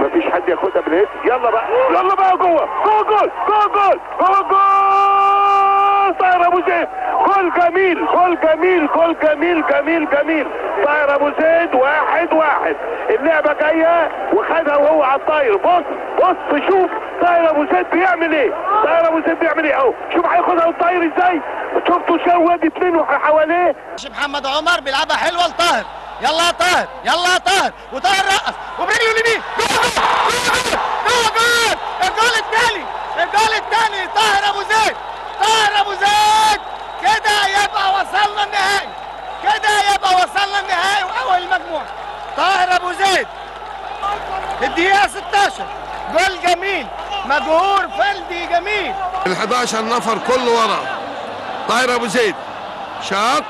مفيش حد ياخدها بالهيد، يلا بقى يلا بقى جوه جوه جول جوه جول جوه جول طاهر ابو زيد، جول جميل جول جميل جول جميل جميل جميل طاهر ابو زيد. واحد واحد اللعبه جايه وخدها وهو على الطاير. بص بص شوف طاهر ابو زيد بيعمل ايه، طاهر ابو زيد بيعمل ايه اهو، شوف هياخدها والطاير ازاي، شفتوا شو وادي اتنين حواليه. محمد عمر بيلعبها حلوه لطاهر، يلا يا طاهر يلا يا طاهر، وطاهر رقص وبرجله اليمين جول جول جول جول الجول الثاني، الجول الثاني طاهر ابو زيد، طاهر ابو زيد كده يبقى وصلنا النهائي، كده يبقى وصلنا النهائي واول المجموعه. طاهر ابو زيد الدقيقه ستاشر، جول جميل مجهور فردي جميل. ال حداشر نفر كله ورا طاهر ابو زيد، شاط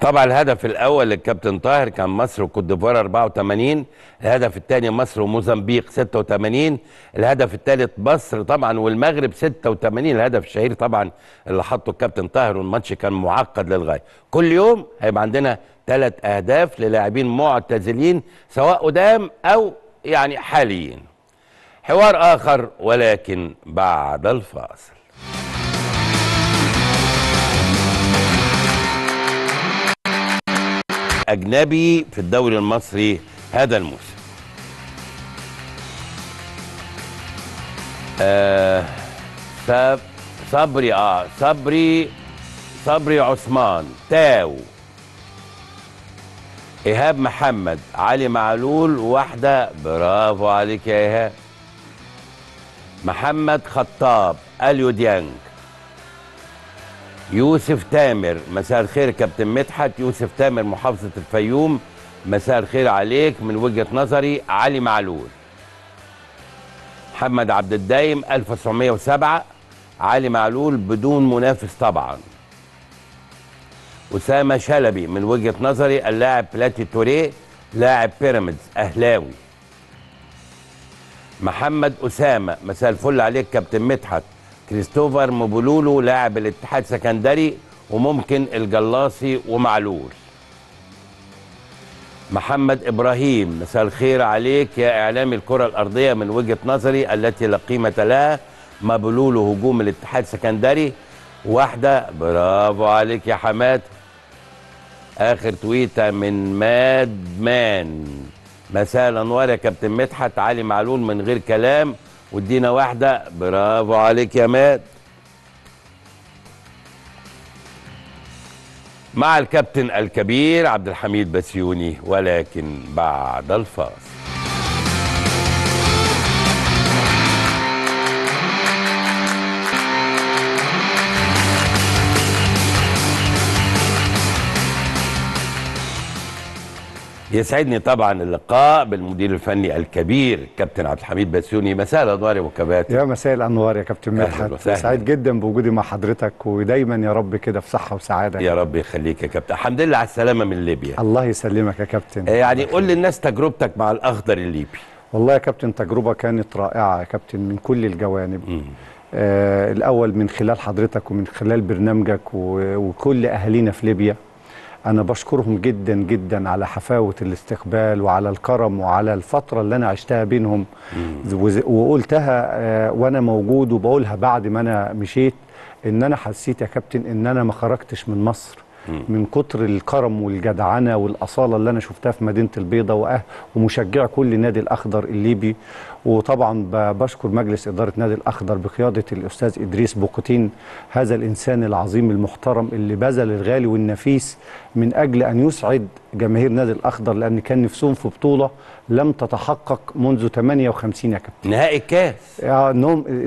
طبعا. الهدف الاول للكابتن طاهر كان مصر وكوت ديفوار اربعة وتمانين، الهدف الثاني مصر وموزمبيق ستة وتمانين، الهدف الثالث مصر طبعا والمغرب ستة وتمانين، الهدف الشهير طبعا اللي حطه الكابتن طاهر، والماتش كان معقد للغايه. كل يوم هيبقى عندنا ثلاث اهداف للاعبين معتزلين سواء قدام او يعني حاليين. حوار اخر ولكن بعد الفاصل. أجنبي في الدوري المصري هذا الموسم. آه سب صبري آه صبري صبري عثمان، تاو، إيهاب محمد، علي معلول واحدة، برافو عليك يا إيهاب، محمد خطاب، أليو ديانج، يوسف تامر. مساء الخير كابتن مدحت، يوسف تامر محافظة الفيوم، مساء الخير عليك. من وجهة نظري علي معلول. محمد عبد الدايم ألف وتسعمية وسبعة، علي معلول بدون منافس طبعا. أسامة شلبي، من وجهة نظري اللاعب بلاتي توريه لاعب بيراميدز أهلاوي. مساء أسامة، مساء الفل عليك كابتن مدحت. كريستوفر مبولولو لاعب الاتحاد السكندري وممكن الجلاصي ومعلول. محمد إبراهيم، مساء الخير عليك يا إعلامي الكرة الأرضية. من وجهة نظري التي لا قيمة لها مبولولو هجوم الاتحاد السكندري واحدة، برافو عليك يا حماد. آخر تويتة من ماد مان، مساء الأنوار يا كابتن مدحت. علي معلول من غير كلام، ودينا واحدة، برافو عليك يا ماد. مع الكابتن الكبير عبد الحميد بسيوني ولكن بعد الفاصل. يسعدني طبعا اللقاء بالمدير الفني الكبير كابتن عبد الحميد بسيوني. مساء الانوار يا وكباتن. يا مساء الانوار يا كابتن مدحت، سعيد جدا بوجودي مع حضرتك، ودايما يا رب كده في صحه وسعاده يا رب. يخليك يا كابتن، الحمد لله على السلامه من ليبيا. الله يسلمك يا كابتن. يعني قول للناس تجربتك مع الاخضر الليبي. والله يا كابتن تجربه كانت رائعه يا كابتن من كل الجوانب. م. آه الاول من خلال حضرتك ومن خلال برنامجك وكل اهالينا في ليبيا، أنا بشكرهم جدا جدا على حفاوة الاستقبال وعلى الكرم وعلى الفترة اللي أنا عشتها بينهم، وقلتها وأنا موجود وبقولها بعد ما أنا مشيت، إن أنا حسيت يا كابتن إن أنا ما خرجتش من مصر، من كتر الكرم والجدعنه والاصاله اللي انا شفتها في مدينه البيضاء واه ومشجع كل نادي الاخضر الليبي. وطبعا بشكر مجلس اداره نادي الاخضر بقياده الاستاذ ادريس بوقتين، هذا الانسان العظيم المحترم اللي بذل الغالي والنفيس من اجل ان يسعد جماهير نادي الاخضر، لان كان نفسهم في بطوله لم تتحقق منذ ثمانية وخمسين يا كابتن، نهائي الكاس. اه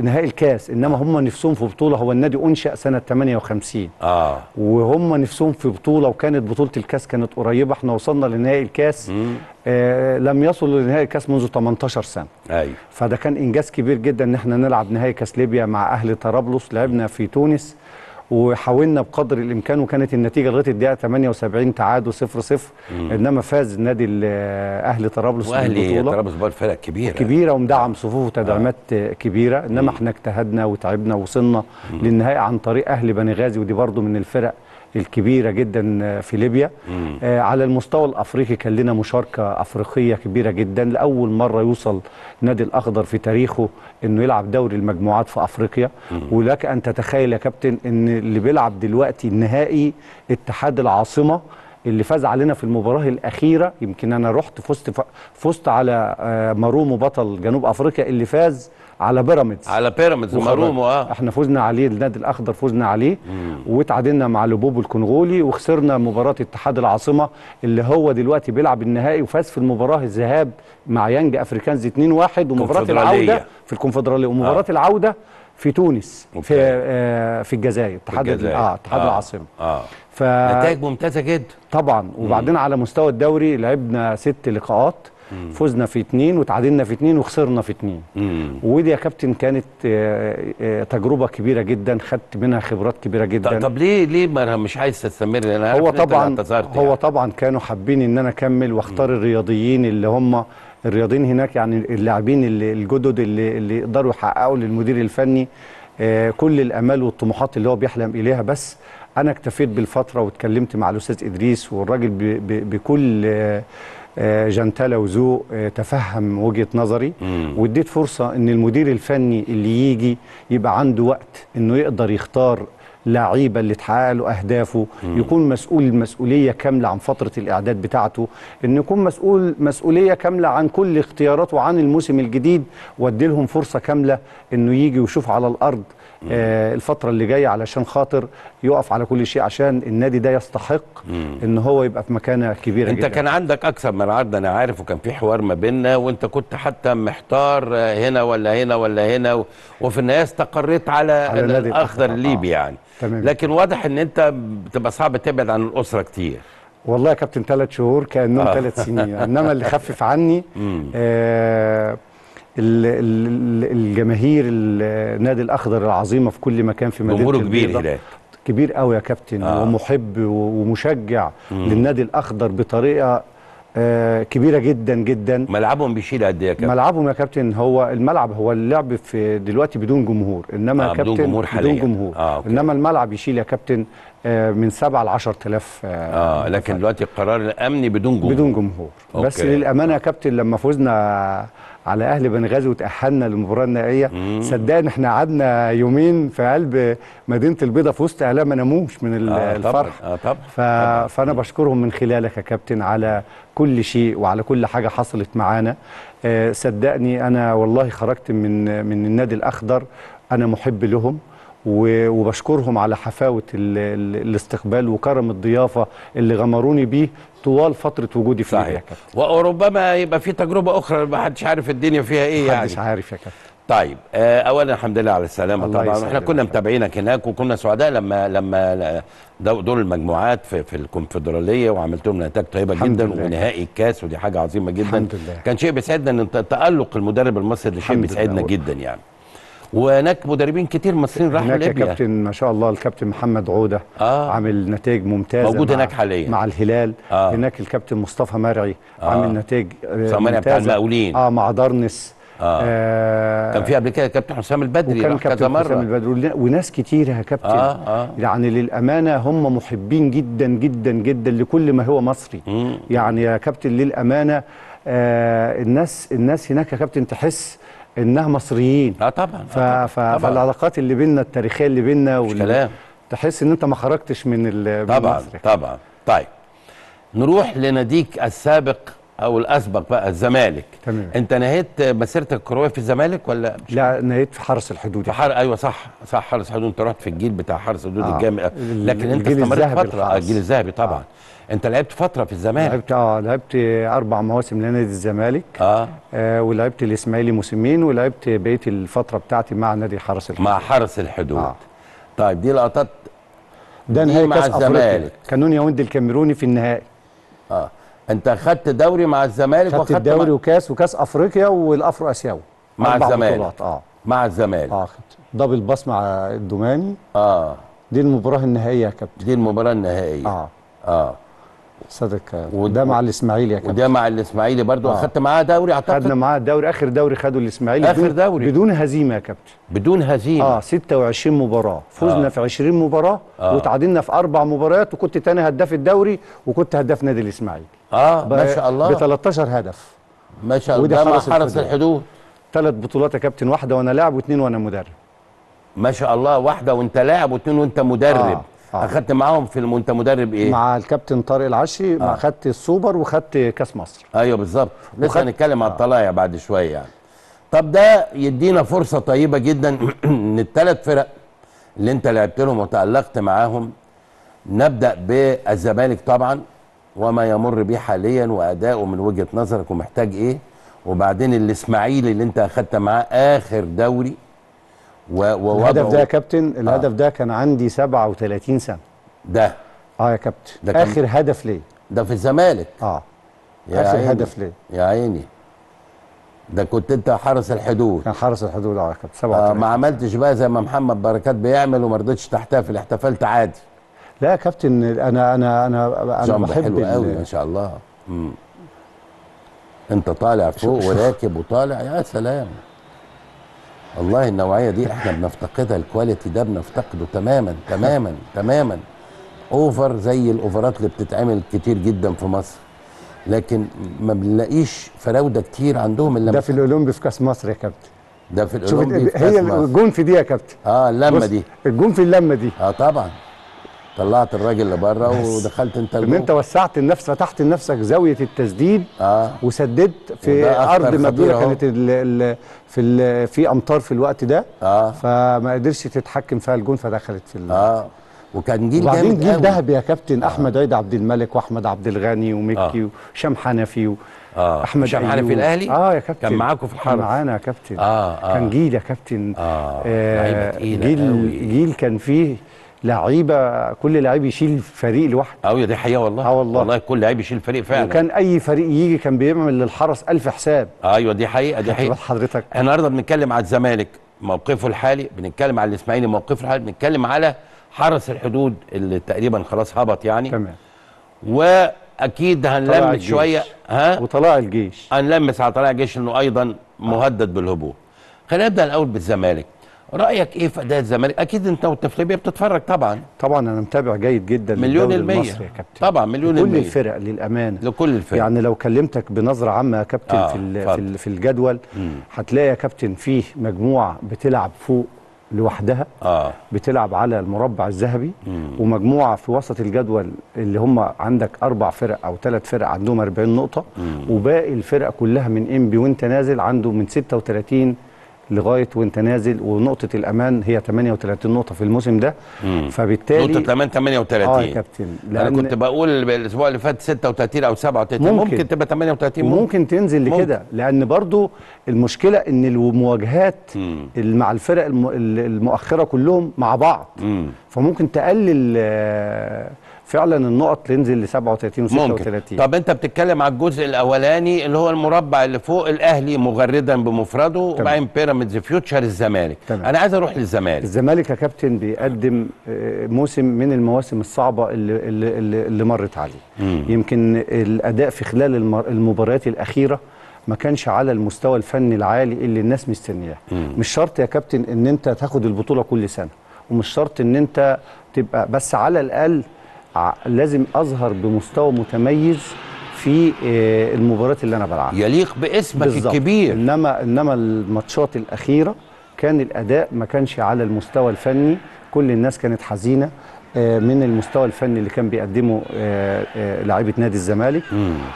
نهائي الكاس، انما هم نفسهم في بطوله. هو النادي انشأ سنه ثمانية وخمسين اه وهم نفسهم في بطوله، وكانت بطوله الكاس كانت قريبه. احنا وصلنا لنهائي الكاس، آه لم يصلوا لنهائي الكاس منذ ثمانية عشر سنة. ايوه، فده كان انجاز كبير جدا ان احنا نلعب نهائي كاس ليبيا مع اهل طرابلس. لعبنا في تونس وحاولنا بقدر الامكان، وكانت النتيجه لغايه الدقيقه ثمانية وسبعين تعادل صفر صفر، انما فاز نادي اهلي طرابلس بالبطوله. واهلي طرابلس بقى فرق كبيره كبيره ومدعم صفوفه تدعيمات آه. كبيره، انما مم. احنا اجتهدنا وتعبنا ووصلنا للنهائي عن طريق اهلي بني غازي، ودي برضو من الفرق الكبيره جدا في ليبيا. آه على المستوى الافريقي كان لنا مشاركه افريقيه كبيره جدا، لاول مره يوصل نادي الاخضر في تاريخه انه يلعب دوري المجموعات في افريقيا. مم. ولك ان تتخيل يا كابتن ان اللي بيلعب دلوقتي النهائي اتحاد العاصمه اللي فاز علينا في المباراه الاخيره، يمكن انا رحت فزت فزت على آه مارومو بطل جنوب افريقيا اللي فاز على بيراميدز على بيراميدز مارومو. اه احنا فزنا عليه، النادي الاخضر فزنا عليه وتعادلنا مع لوبوبو الكونغولي، وخسرنا مباراه اتحاد العاصمه اللي هو دلوقتي بيلعب النهائي وفاز في المباراه الذهاب مع يانج افريكانز اثنين واحد، ومباراه العوده في الكونفدراليه، ومباراه آه. العوده في تونس أوكي. في آه في الجزائر اتحاد اه اتحاد آه. العاصمه. اه ف... نتائج ممتازه جدا طبعا. وبعدين مم. على مستوى الدوري لعبنا ست لقاءات، مم. فزنا في اتنين وتعادلنا في اتنين وخسرنا في اتنين. مم. ودي يا كابتن كانت تجربه كبيره جدا، خدت منها خبرات كبيره جدا. طب ليه ليه ما مش عايز تستمر؟ انا هو طبعا هو يعني. طبعا كانوا حابين ان انا اكمل واختار مم. الرياضيين اللي هم الرياضيين هناك، يعني اللاعبين اللي الجدد اللي اللي يقدروا يحققوا للمدير الفني آه كل الامال والطموحات اللي هو بيحلم اليها. بس انا اكتفيت بالفتره واتكلمت مع الاستاذ ادريس، والراجل بكل آه جنتله وذوق تفهم وجهه نظري، واديت فرصه ان المدير الفني اللي يجي يبقى عنده وقت انه يقدر يختار لعيبه اللي تحقق له اهدافه، مم. يكون مسؤول مسؤوليه كامله عن فتره الاعداد بتاعته، انه يكون مسؤول مسؤوليه كامله عن كل اختياراته وعن الموسم الجديد، وادي لهم فرصه كامله انه يجي ويشوف على الارض آه الفتره اللي جايه، علشان خاطر يقف على كل شيء، عشان النادي ده يستحق مم. ان هو يبقى في مكانه كبيره انت جدا. انت كان عندك اكثر من عرض انا عارف، وكان في حوار ما بيننا، وانت كنت حتى محتار هنا ولا هنا ولا هنا، وفي النهايه استقريت على, على النادي الاخضر الليبي آه. يعني تمام. لكن واضح ان انت بتبقى صعب تبعد عن الاسره كتير. والله يا كابتن ثلاث شهور كانهم ثلاث آه. سنين، انما اللي خفف عني آه الجماهير النادي الاخضر العظيمه في كل مكان في مدينه البيضاء. جمهوره كبير هناك، كبير قوي يا كابتن آه. ومحب ومشجع مم. للنادي الاخضر بطريقه آه كبيره جدا جدا. ملعبهم بيشيل قد ايه يا كابتن؟ ملعبهم يا كابتن، هو الملعب هو اللعب في دلوقتي بدون جمهور، انما آه كابتن بدون جمهور حاليا بدون جمهور آه، انما الملعب يشيل يا كابتن آه من سبعة لعشرة آلاف آه, اه لكن دلوقتي القرار الامني بدون جمهور بدون جمهور أوكي. بس للامانه يا كابتن لما فزنا على اهل بنغازي وتأهلنا للمباراه النهائيه، صدقني احنا قعدنا يومين في قلب مدينه البيضاء في وسط اهلها ما ناموش من آه الفرح. طبعًا. آه طبعًا. ف... طبعًا. فانا بشكرهم من خلالك يا كابتن على كل شيء وعلى كل حاجه حصلت معانا. آه صدقني انا والله خرجت من من النادي الاخضر انا محب لهم، وبشكرهم على حفاوه الاستقبال وكرم الضيافه اللي غمروني بيه طوال فتره وجودي في صحيح. وربما يبقى في تجربه اخرى ما حدش عارف الدنيا فيها ايه، يعني محدش عارف يا كابتن. طيب آه اولا الحمد لله على السلامه طبعا، احنا كنا متابعينك هناك وكنا سعداء لما لما دور المجموعات في, في الكونفدراليه، وعملت لهم نتائج طيبه جدا ونهائي الكاس، ودي حاجه عظيمه جدا الحمد لله. كان شيء بيسعدنا ان تالق المدرب المصري ده شيء بيسعدنا جدا يعني. وهناك مدربين كتير مصريين راحوا ليبيا هناك يا كابتن ما شاء الله. الكابتن محمد عوده آه. عامل نتائج ممتازه موجود هناك حاليا مع الهلال آه. هناك الكابتن مصطفى مرعي آه. عامل نتائج مصطفى مرعي بتاع المقاولين اه مع دارنس آه. آه. كان في قبل كده كابتن حسام البدري كذا مره، وكان كابتن حسام البدري وناس كتير يا كابتن آه. آه. يعني للامانه هم محبين جدا جدا جدا لكل ما هو مصري مم. يعني يا كابتن للامانه آه الناس الناس هناك يا كابتن تحس انها مصريين اه طبعا, ف... ف... طبعًا. فالعلاقات اللي بيننا التاريخيه اللي بيننا وال... تحس ان انت ما خرجتش من المصري. طبعا طبعا. طيب نروح لناديك السابق او الاسبق بقى، الزمالك. تمام. انت نهيت مسيرتك الكرويه في الزمالك ولا؟ لا، نهيت في حرس الحدود. في حر... ايوه صح صح، حرس الحدود. انت رحت في الجيل بتاع حرس الحدود آه. الجامد، لكن انت استمرت فتره. الجيل الذهبي طبعا. آه. انت لعبت فتره في الزمالك. لعبت اه لعبت اربع مواسم لنادي الزمالك اه, آه ولعبت الاسماعيلي موسمين، ولعبت بقيه الفتره بتاعتي مع نادي حرس الحدود. مع حرس الحدود. آه. طيب دي لقطات، ده نهائي كاس افريقيا كانونيا وندي الكاميروني في النهائي. اه انت خدت دوري مع الزمالك، خدت الدوري وكاس وكاس افريقيا والافرو اسيوي مع الزمالك. اه مع الزمالك اه دبل باس مع الدوماني. اه دي المباراه النهائيه يا كابتن. دي المباراه النهائيه. اه اه صدق. وده مع الاسماعيلي يا كابتن. وده مع الاسماعيلي برضه. آه. خدت معاه دوري اعتقد. خدنا معاه دوري، اخر دوري خدوا الاسماعيلي، اخر بدون دوري بدون هزيمه يا كابتن. بدون هزيمه. اه ستة وعشرين مباراه فوزنا آه. في عشرين مباراه آه. وتعادلنا في اربع مباريات، وكنت تاني هداف الدوري، وكنت هداف نادي الاسماعيلي. اه ما شاء الله. ب تلتاشر هدف ما شاء الله. وده مع حرس الحدود. ثلاث بطولات يا كابتن، واحده وانا لاعب واثنين وانا مدرب. ما شاء الله، واحده وانت لاعب واثنين وانت مدرب. آه. اخدت معاهم في وانت مدرب ايه؟ مع الكابتن طارق العشي. آه. اخدت السوبر واخدت كاس مصر. ايوه بالظبط، لسه وخد... هنتكلم آه. عن الطلايع بعد شويه يعني. طب ده يدينا فرصه طيبه جدا ان الثلاث فرق اللي انت لعبت لهم وتالقت معاهم، نبدا بالزمالك طبعا وما يمر به حاليا وادائه من وجهه نظرك ومحتاج ايه، وبعدين الاسماعيلي اللي انت اخدت معاه اخر دوري. الهدف ده يا كابتن، الهدف آه. ده كان عندي سبعة وتلاتين سنه. ده اه يا كابتن اخر هدف ليه ده في الزمالك. اه يا اخر عيني. هدف ليه يا عيني. ده كنت انت حرس الحدود. كان حرس الحدود اه يا كابتن. سبعة وتلاتين. آه ما عملتش بقى زي ما محمد بركات بيعمل وما رضيتش تحتفل، احتفلت عادي. لا يا كابتن، انا انا انا انا بحب حلو قوي ما شاء الله. امم انت طالع فوق وراكب وطالع، يا سلام. والله النوعيه دي احنا بنفتقدها، الكواليتي ده بنفتقده تماما تماما تماما. اوفر زي الاوفرات اللي بتتعمل كتير جدا في مصر، لكن ما بنلاقيش فراوده كتير عندهم. اللي ده في الاولمبي في كاس مصر يا كابتن. ده في الاولمبي في هي الجون في دي يا كابتن. اه اللمه دي، الجون في اللمه دي. اه طبعا طلعت الراجل لبره ودخلت انت الجون. ان انت وسعت النفس، فتحت لنفسك زاويه التسديد. اه وسددت في ارض مبلوله كانت ال ال في ال في امطار في الوقت ده. اه فما قدرش تتحكم فيها الجون، فدخلت في ال اه وكان جيل جامد قوي. وبعدين جيل ذهبي يا كابتن. آه. احمد عيد عبد الملك واحمد عبد الغني ومكي. آه. وشام حنفي واحمد شام حنفي الاهلي. اه يا كابتن كان معاكم في الحرب. معانا يا كابتن. آه. اه كان جيل يا كابتن. اه, آه. جيل جيل كان فيه لعيبه، كل لعيب يشيل فريق لوحده. اه دي حقيقه والله. اه والله والله كل لعيب يشيل فريق فعلا. وكان اي فريق يجي كان بيعمل للحرس ألف حساب. ايوه دي حقيقه دي حقيقه. حضرتك النهارده بنتكلم على الزمالك موقفه الحالي، بنتكلم على الاسماعيلي موقفه الحالي، بنتكلم على حرس الحدود اللي تقريبا خلاص هبط يعني. تمام. واكيد هنلمس شويه ها وطلائع الجيش. هنلمس على طلائع الجيش انه ايضا مهدد بالهبوط. خلينا نبدا الاول بالزمالك. رايك ايه في اداء الزمالك؟ اكيد انت والتفليبيه بتتفرج طبعا. طبعا انا متابع جيد جدا مليون المية المصري يا كابتن. طبعا مليون المية. كل الفرق للامانه، لكل الفرق يعني. لو كلمتك بنظره عامه يا كابتن آه في في الجدول هتلاقي يا كابتن فيه مجموعه بتلعب فوق لوحدها. آه. بتلعب على المربع الذهبي، ومجموعه في وسط الجدول اللي هم عندك اربع فرق او ثلاث فرق عندهم أربعين نقطه، مم. وباقي الفرق كلها من أمبي وانت نازل عنده من ستة وتلاتين لغايه وانت نازل، ونقطه الامان هي تمانية وتلاتين نقطه في الموسم ده. مم. فبالتالي نقطه الامان تمانية وتلاتين. اه يا كابتن انا كنت بقول الاسبوع اللي فات ستة وتلاتين او سبعة وتلاتين، ممكن, ممكن تبقى تمانية وتلاتين، ممكن, ممكن تنزل لكده، لان برضو المشكله ان المواجهات مع الفرق المؤخره كلهم مع بعض. مم. فممكن تقلل فعلا النقط، تنزل ل سبعة وتلاتين و ستة وتلاتين. طب انت بتتكلم على الجزء الاولاني اللي هو المربع اللي فوق، الاهلي مغردا بمفرده، وبعدين بيراميدز، فيوتشر، الزمالك. تمام. انا عايز اروح للزمالك. الزمالك يا كابتن بيقدم موسم من المواسم الصعبه اللي اللي, اللي مرت عليه. مم. يمكن الاداء في خلال المباريات الاخيره ما كانش على المستوى الفني العالي اللي الناس مستنياه. مش شرط يا كابتن ان انت تاخد البطوله كل سنه، ومش شرط ان انت تبقى، بس على الاقل لازم اظهر بمستوى متميز في المباريات اللي انا بلعبها يليق باسمك الكبير. انما انما الماتشات الاخيره كان الاداء ما كانش على المستوى الفني. كل الناس كانت حزينه من المستوى الفني اللي كان بيقدمه لاعيبه نادي الزمالك،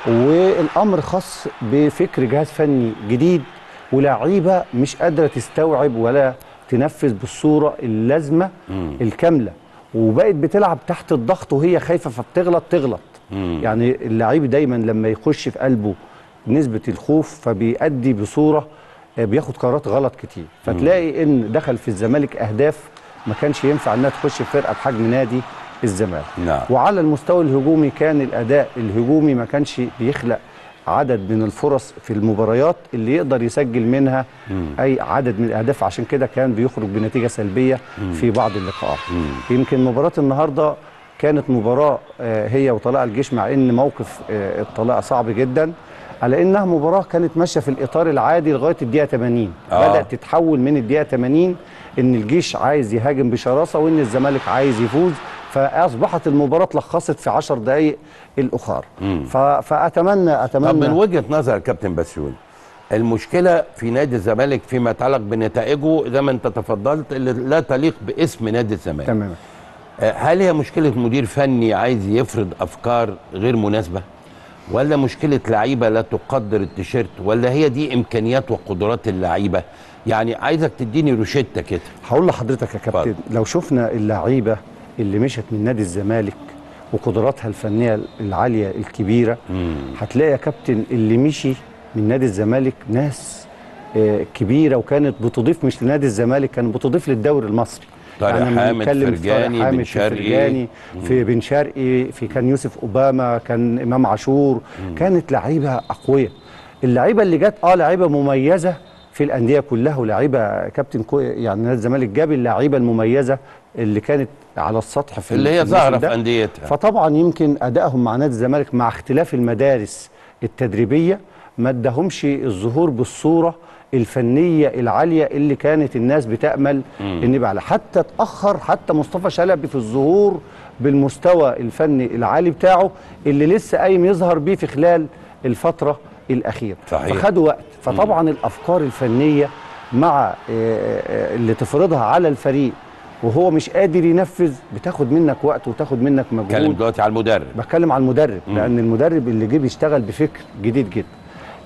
والامر خاص بفكر جهاز فني جديد ولاعيبه مش قادره تستوعب ولا تنفذ بالصوره اللازمه الكامله، وبقت بتلعب تحت الضغط وهي خايفه فبتغلط تغلط. مم. يعني اللعيب دايما لما يخش في قلبه نسبه الخوف فبيأدي بصوره بياخد قرارات غلط كتير، فتلاقي ان دخل في الزمالك اهداف ما كانش ينفع انها تخش في فرقه بحجم نادي الزمالك. نعم. وعلى المستوى الهجومي كان الاداء الهجومي ما كانش بيخلق عدد من الفرص في المباريات اللي يقدر يسجل منها مم. اي عدد من الاهداف، عشان كده كان بيخرج بنتيجه سلبيه مم. في بعض اللقاءات. يمكن مباراه النهارده كانت مباراه هي وطلائع الجيش، مع ان موقف الطلائع صعب جدا، على انها مباراه كانت ماشيه في الاطار العادي لغايه الدقيقه ثمانين. آه. بدات تتحول من الدقيقه ثمانين ان الجيش عايز يهاجم بشراسه وان الزمالك عايز يفوز، فاصبحت المباراه اتلخصت في عشر دقائق الاخر. فاتمنى اتمنى طب من وجهه نظر كابتن بسيوني، المشكله في نادي الزمالك فيما يتعلق بنتائجه زي ما انت تفضلت اللي لا تليق باسم نادي الزمالك. تمام. هل هي مشكله مدير فني عايز يفرض افكار غير مناسبه؟ ولا مشكله لعيبه لا تقدر التيشيرت؟ ولا هي دي امكانيات وقدرات اللعيبه؟ يعني عايزك تديني روشته كده. هقول لحضرتك يا كابتن، لو شفنا اللعيبه اللي مشت من نادي الزمالك وقدراتها الفنيه العاليه الكبيره، مم. هتلاقي يا كابتن اللي مشي من نادي الزمالك ناس آه كبيره وكانت بتضيف مش لنادي الزمالك، كانت بتضيف للدوري المصري. طارق حامد، فرجاني، بن شرقي، في بن شرقي، في كان يوسف اوباما، كان امام عاشور، كانت لعيبه اقوياء. اللعيبه اللي جت اه لعيبه مميزه في الانديه كلها، ولعيبه كابتن كو يعني نادي الزمالك جاب اللعيبه المميزه اللي كانت على السطح في اللي هي ظاهره في انديتها. فطبعا يمكن ادائهم مع نادي الزمالك مع اختلاف المدارس التدريبيه ما ادهمش الظهور بالصوره الفنيه العاليه اللي كانت الناس بتامل ان يبقى على، حتى اتاخر حتى مصطفى شلبي في الظهور بالمستوى الفني العالي بتاعه اللي لسه قايم يظهر بيه في خلال الفتره الاخيره. صحيح. فخدوا وقت. فطبعا مم. الافكار الفنيه مع اللي تفرضها على الفريق وهو مش قادر ينفذ بتاخد منك وقت وتاخد منك مجهود. بتكلم دلوقتي على المدرب. بتكلم على المدرب مم. لان المدرب اللي جه بيشتغل بفكر جديد جدا.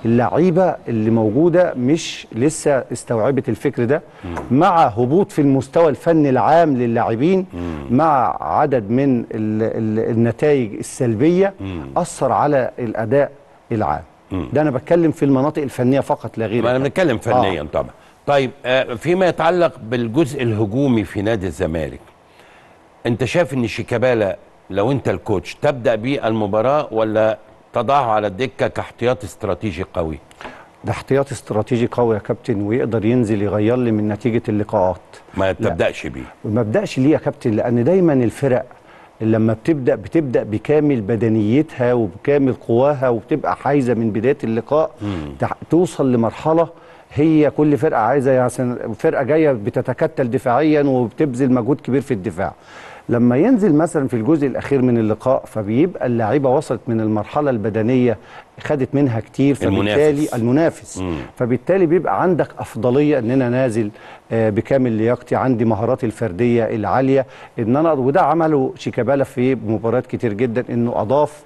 اللعيبه اللي موجوده مش لسه استوعبت الفكر ده، مم. مع هبوط في المستوى الفني العام للاعبين، مع عدد من ال ال النتائج السلبيه، مم. اثر على الاداء العام. مم. ده انا بتكلم في المناطق الفنيه فقط لا غير. انا بنتكلم فنيا. آه. طبعا. طيب آه فيما يتعلق بالجزء الهجومي في نادي الزمالك، انت شايف ان شيكابالا لو انت الكوتش تبدا بيه المباراه ولا تضعه على الدكه كاحتياط استراتيجي قوي؟ ده احتياط استراتيجي قوي يا كابتن، ويقدر ينزل يغير لي من نتيجه اللقاءات. ما تبداش بيه. ما ابداش ليه يا كابتن؟ لان دايما الفرق لما بتبدا بتبدا بكامل بدنيتها وبكامل قواها وبتبقى حايزه من بدايه اللقاء، مم. توصل لمرحله هي كل فرقه عايزه، يعني فرقه جايه بتتكتل دفاعيا وبتبذل مجهود كبير في الدفاع. لما ينزل مثلا في الجزء الاخير من اللقاء فبيبقى اللعيبه وصلت من المرحله البدنيه خدت منها كتير، فبالتالي المنافس, المنافس. مم. فبالتالي بيبقى عندك افضليه ان انا نازل بكامل لياقتي، عندي مهاراتي الفرديه العاليه ان انا، وده عمله شيكابالا في مباريات كتير جدا انه اضاف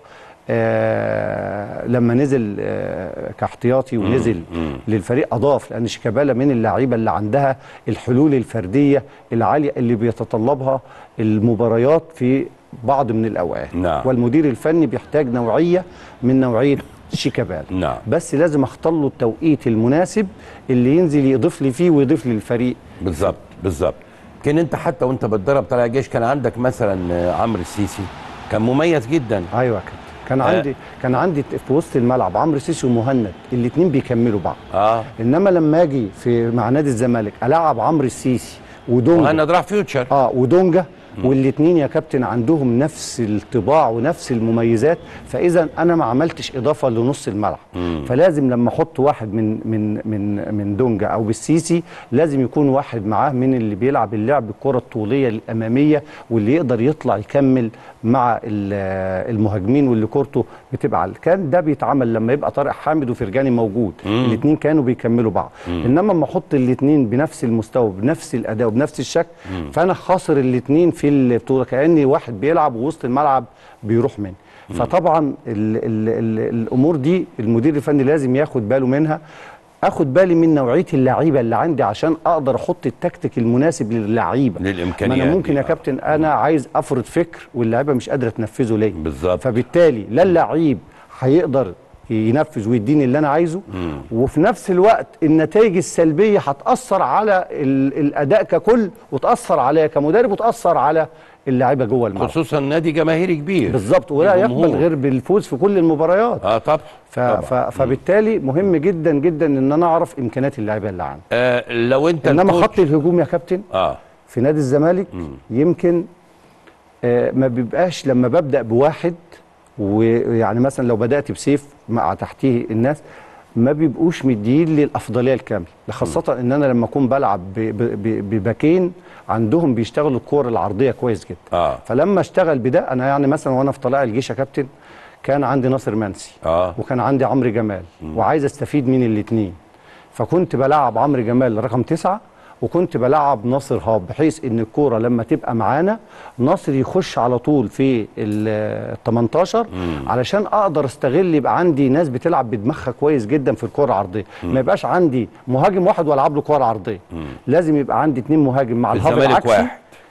آه لما نزل آه كاحتياطي ونزل مم. مم. للفريق اضاف، لان شيكابالا من اللعيبه اللي عندها الحلول الفرديه العاليه اللي بيتطلبها المباريات في بعض من الاوقات. نعم. والمدير الفني بيحتاج نوعيه من نوعيه شيكابالا. نعم. بس لازم اختار له التوقيت المناسب اللي ينزل يضيف لي فيه ويضيف للفريق. بالظبط بالظبط. كان انت حتى وانت بتدرب طلائع الجيش كان عندك مثلا عمرو السيسي كان مميز جدا. ايوه كده. كان عندي كان عندي في وسط الملعب عمرو سيسي ومهند، الاثنين بيكملوا بعض. اه انما لما اجي في مع نادي الزمالك العب عمرو السيسي ودونجا، مهند راح فيوتشر، اه ودونجا والاثنين يا كابتن عندهم نفس الطباع ونفس المميزات، فاذا انا ما عملتش اضافه لنص الملعب. فلازم لما احط واحد من من من من دونجا او بالسيسي لازم يكون واحد معاه من اللي بيلعب اللعب الكره الطوليه الاماميه واللي يقدر يطلع يكمل مع المهاجمين واللي كورته بتبقى عاليه. كان ده بيتعمل لما يبقى طارق حامد وفرجاني موجود، الاثنين كانوا بيكملوا بعض. مم. انما لما احط الاثنين بنفس المستوى بنفس الاداء وبنفس الشكل مم. فانا خاسر الاثنين في البطوله، كاني واحد بيلعب ووسط الملعب بيروح مني. فطبعا ال ال ال الامور دي المدير الفني لازم ياخد باله منها. اخد بالي من نوعيه اللعيبه اللي عندي عشان اقدر احط التكتيك المناسب للعيبه للامكانيات. انا ممكن يا كابتن انا عايز افرض فكر واللعيبه مش قادره تنفذه ليه بالظبط، فبالتالي لا اللعيب هيقدر ينفذ ويديني اللي انا عايزه، مم. وفي نفس الوقت النتائج السلبيه هتاثر على الاداء ككل وتاثر عليا كمدرب وتاثر على اللعيبه جوه الملعب، خصوصا نادي جماهيري كبير بالظبط ولا يقبل غير بالفوز في كل المباريات. اه طبعا ف... ف... فبالتالي مهم جدا جدا ان انا اعرف امكانيات اللعيبه اللي عندي. آه لو انت انما الكوتش... خط الهجوم يا كابتن اه في نادي الزمالك مم. يمكن آه ما بيبقاش لما ببدا بواحد، ويعني مثلا لو بدات بسيف مع تحتيه الناس ما بيبقوش مديين للافضليه الكامله، خاصه ان انا لما اكون بلعب بباكين عندهم بيشتغلوا الكور العرضيه كويس جدا. آه. فلما اشتغل بده انا يعني مثلا وانا في طلائع الجيش يا كابتن كان عندي ناصر منسي آه. وكان عندي عمرو جمال مم. وعايز استفيد من الاثنين، فكنت بلعب عمرو جمال رقم تسعه وكنت بلعب ناصر هاب، بحيث ان الكوره لما تبقى معانا ناصر يخش على طول في ال تمنتاشر علشان اقدر استغل، يبقى عندي ناس بتلعب بدماغها كويس جدا في الكوره العرضيه، ما يبقاش عندي مهاجم واحد والعب له كوره عرضيه، لازم يبقى عندي اتنين مهاجم مع الهاب العكسي.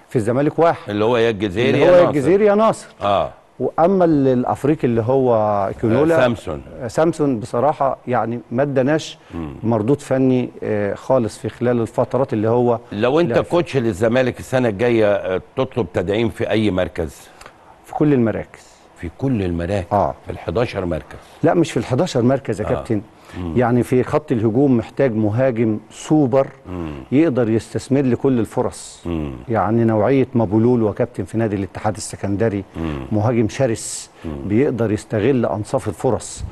في الزمالك واحد اللي هو يا الجزيري يا ناصر، هو الجزيري يا ناصر اه واما الافريقي اللي هو كينولا سامسون سامسون بصراحه يعني ما اداناش مردود فني خالص في خلال الفترات اللي هو. لو انت كوتش للزمالك السنه الجايه تطلب تدعيم في اي مركز؟ في كل المراكز. في كل المراكز اه في ال حداشر مركز؟ لا مش في ال حداشر مركز يا آه. كابتن يعني في خط الهجوم محتاج مهاجم سوبر مم. يقدر يستثمر لكل الفرص مم. يعني نوعيه مبولولو وكابتن في نادي الاتحاد السكندري مم. مهاجم شرس مم. بيقدر يستغل انصاف الفرص.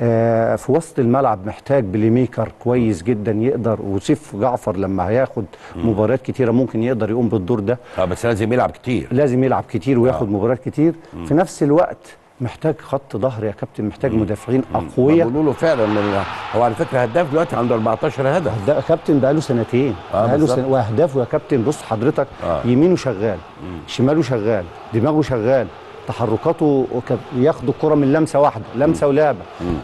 آه في وسط الملعب محتاج بلاي ميكر كويس جدا يقدر، وسيف جعفر لما هياخد مم. مباريات كتيره ممكن يقدر يقوم بالدور ده. اه بس لازم يلعب كتير، لازم يلعب كتير وياخد آه. مباريات كتير. مم. في نفس الوقت محتاج خط ظهر يا كابتن، محتاج مم. مدافعين اقوياء. بقولوا له فعلا هو على فكره هداف دلوقتي، عنده اربعتاشر هدف ده كابتن، بقى له سنتين آه بقى له سنة واهدافه يا كابتن. بص حضرتك آه. يمينه شغال مم. شماله شغال، دماغه شغال، تحركاته ياخد الكره من لمسه واحده، لمسه ولعبه.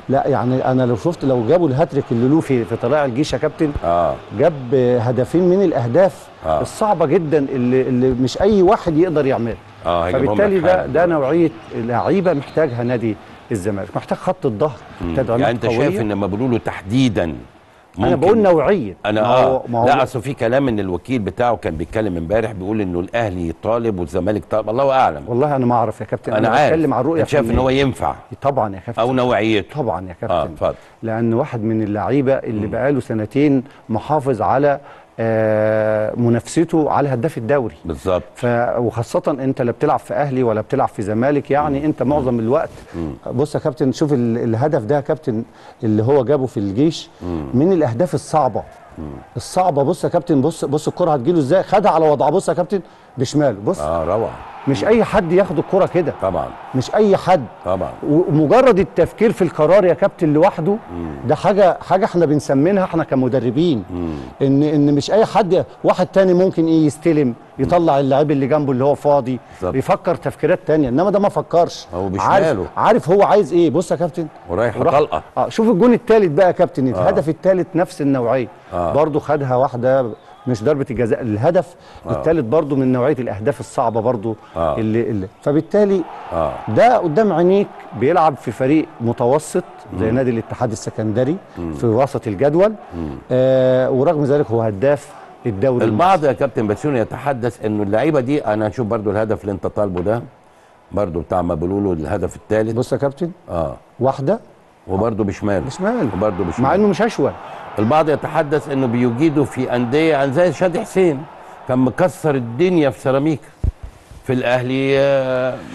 لا يعني انا لو شفت لو جابوا الهاتريك اللي له في في طلائع الجيش يا كابتن آه. جاب هدفين من الاهداف آه. الصعبه جدا اللي, اللي مش اي واحد يقدر يعملها. آه فبالتالي ده ده نوعيه لعيبه محتاجها نادي الزمالك، محتاج خط الظهر تدعيمات يعني انت قوية. شايف ان لما بقولوا له تحديدا ممكن. انا بقول نوعيه انا اه لا اصل في كلام ان الوكيل بتاعه كان بيتكلم امبارح بيقول انه الاهلي طالب والزمالك طالب، الله اعلم. والله انا ما اعرف يا كابتن، انا, أنا بتكلم عن رؤيه. انت شايف ان هو ينفع؟ طبعا يا كابتن، او نوعيته طبعا يا كابتن اه اتفضل. لان واحد من اللعيبه اللي بقاله سنتين محافظ على آه منافسته على هداف الدوري بالظبط، وخاصة انت لا بتلعب في اهلي ولا بتلعب في زمالك، يعني مم. انت معظم مم. الوقت. مم. بص يا كابتن شوف الهدف ده يا كابتن اللي هو جابه في الجيش مم. من الاهداف الصعبة مم. الصعبة. بص يا كابتن، بص بص الكرة هتجيله ازاي، خدها على وضعها. بص يا كابتن بشماله، بص اه روعة. مش مم. اي حد ياخد الكرة كده طبعا، مش اي حد طبعا. ومجرد التفكير في القرار يا كابتن لوحده مم. ده حاجه حاجه احنا بنسمينها احنا كمدربين مم. ان ان مش اي حد، واحد تاني ممكن ايه يستلم يطلع اللاعب اللي جنبه اللي هو فاضي بالزبط. بيفكر تفكيرات تانية، انما ده ما فكرش، هو عارف عارف هو عايز ايه. بص يا كابتن ورايح طلقه اه. شوف الجون الثالث بقى يا كابتن، الهدف آه. الثالث نفس النوعيه آه. برضه خدها واحده مش ضربه الجزاء، الهدف آه. الثالث برضه من نوعيه الاهداف الصعبه برضه آه. اللي, اللي فبالتالي آه. ده قدام عينيك بيلعب في فريق متوسط زي نادي الاتحاد السكندري مم. في وسط الجدول آه، ورغم ذلك هو هداف الدوري. البعض يا كابتن بسيوني يتحدث انه اللعيبه دي، انا هشوف برضه الهدف اللي انت طالبه ده برضه بتاع ما بيقولوا له الهدف الثالث. بص يا كابتن اه واحده وبرضه بشمال بشمال وبرضه بشمال مع انه مش هشوه. البعض يتحدث انه بيجيدوا في انديه عن زي شادي حسين كان مكسر الدنيا في سيراميكا، في الاهلي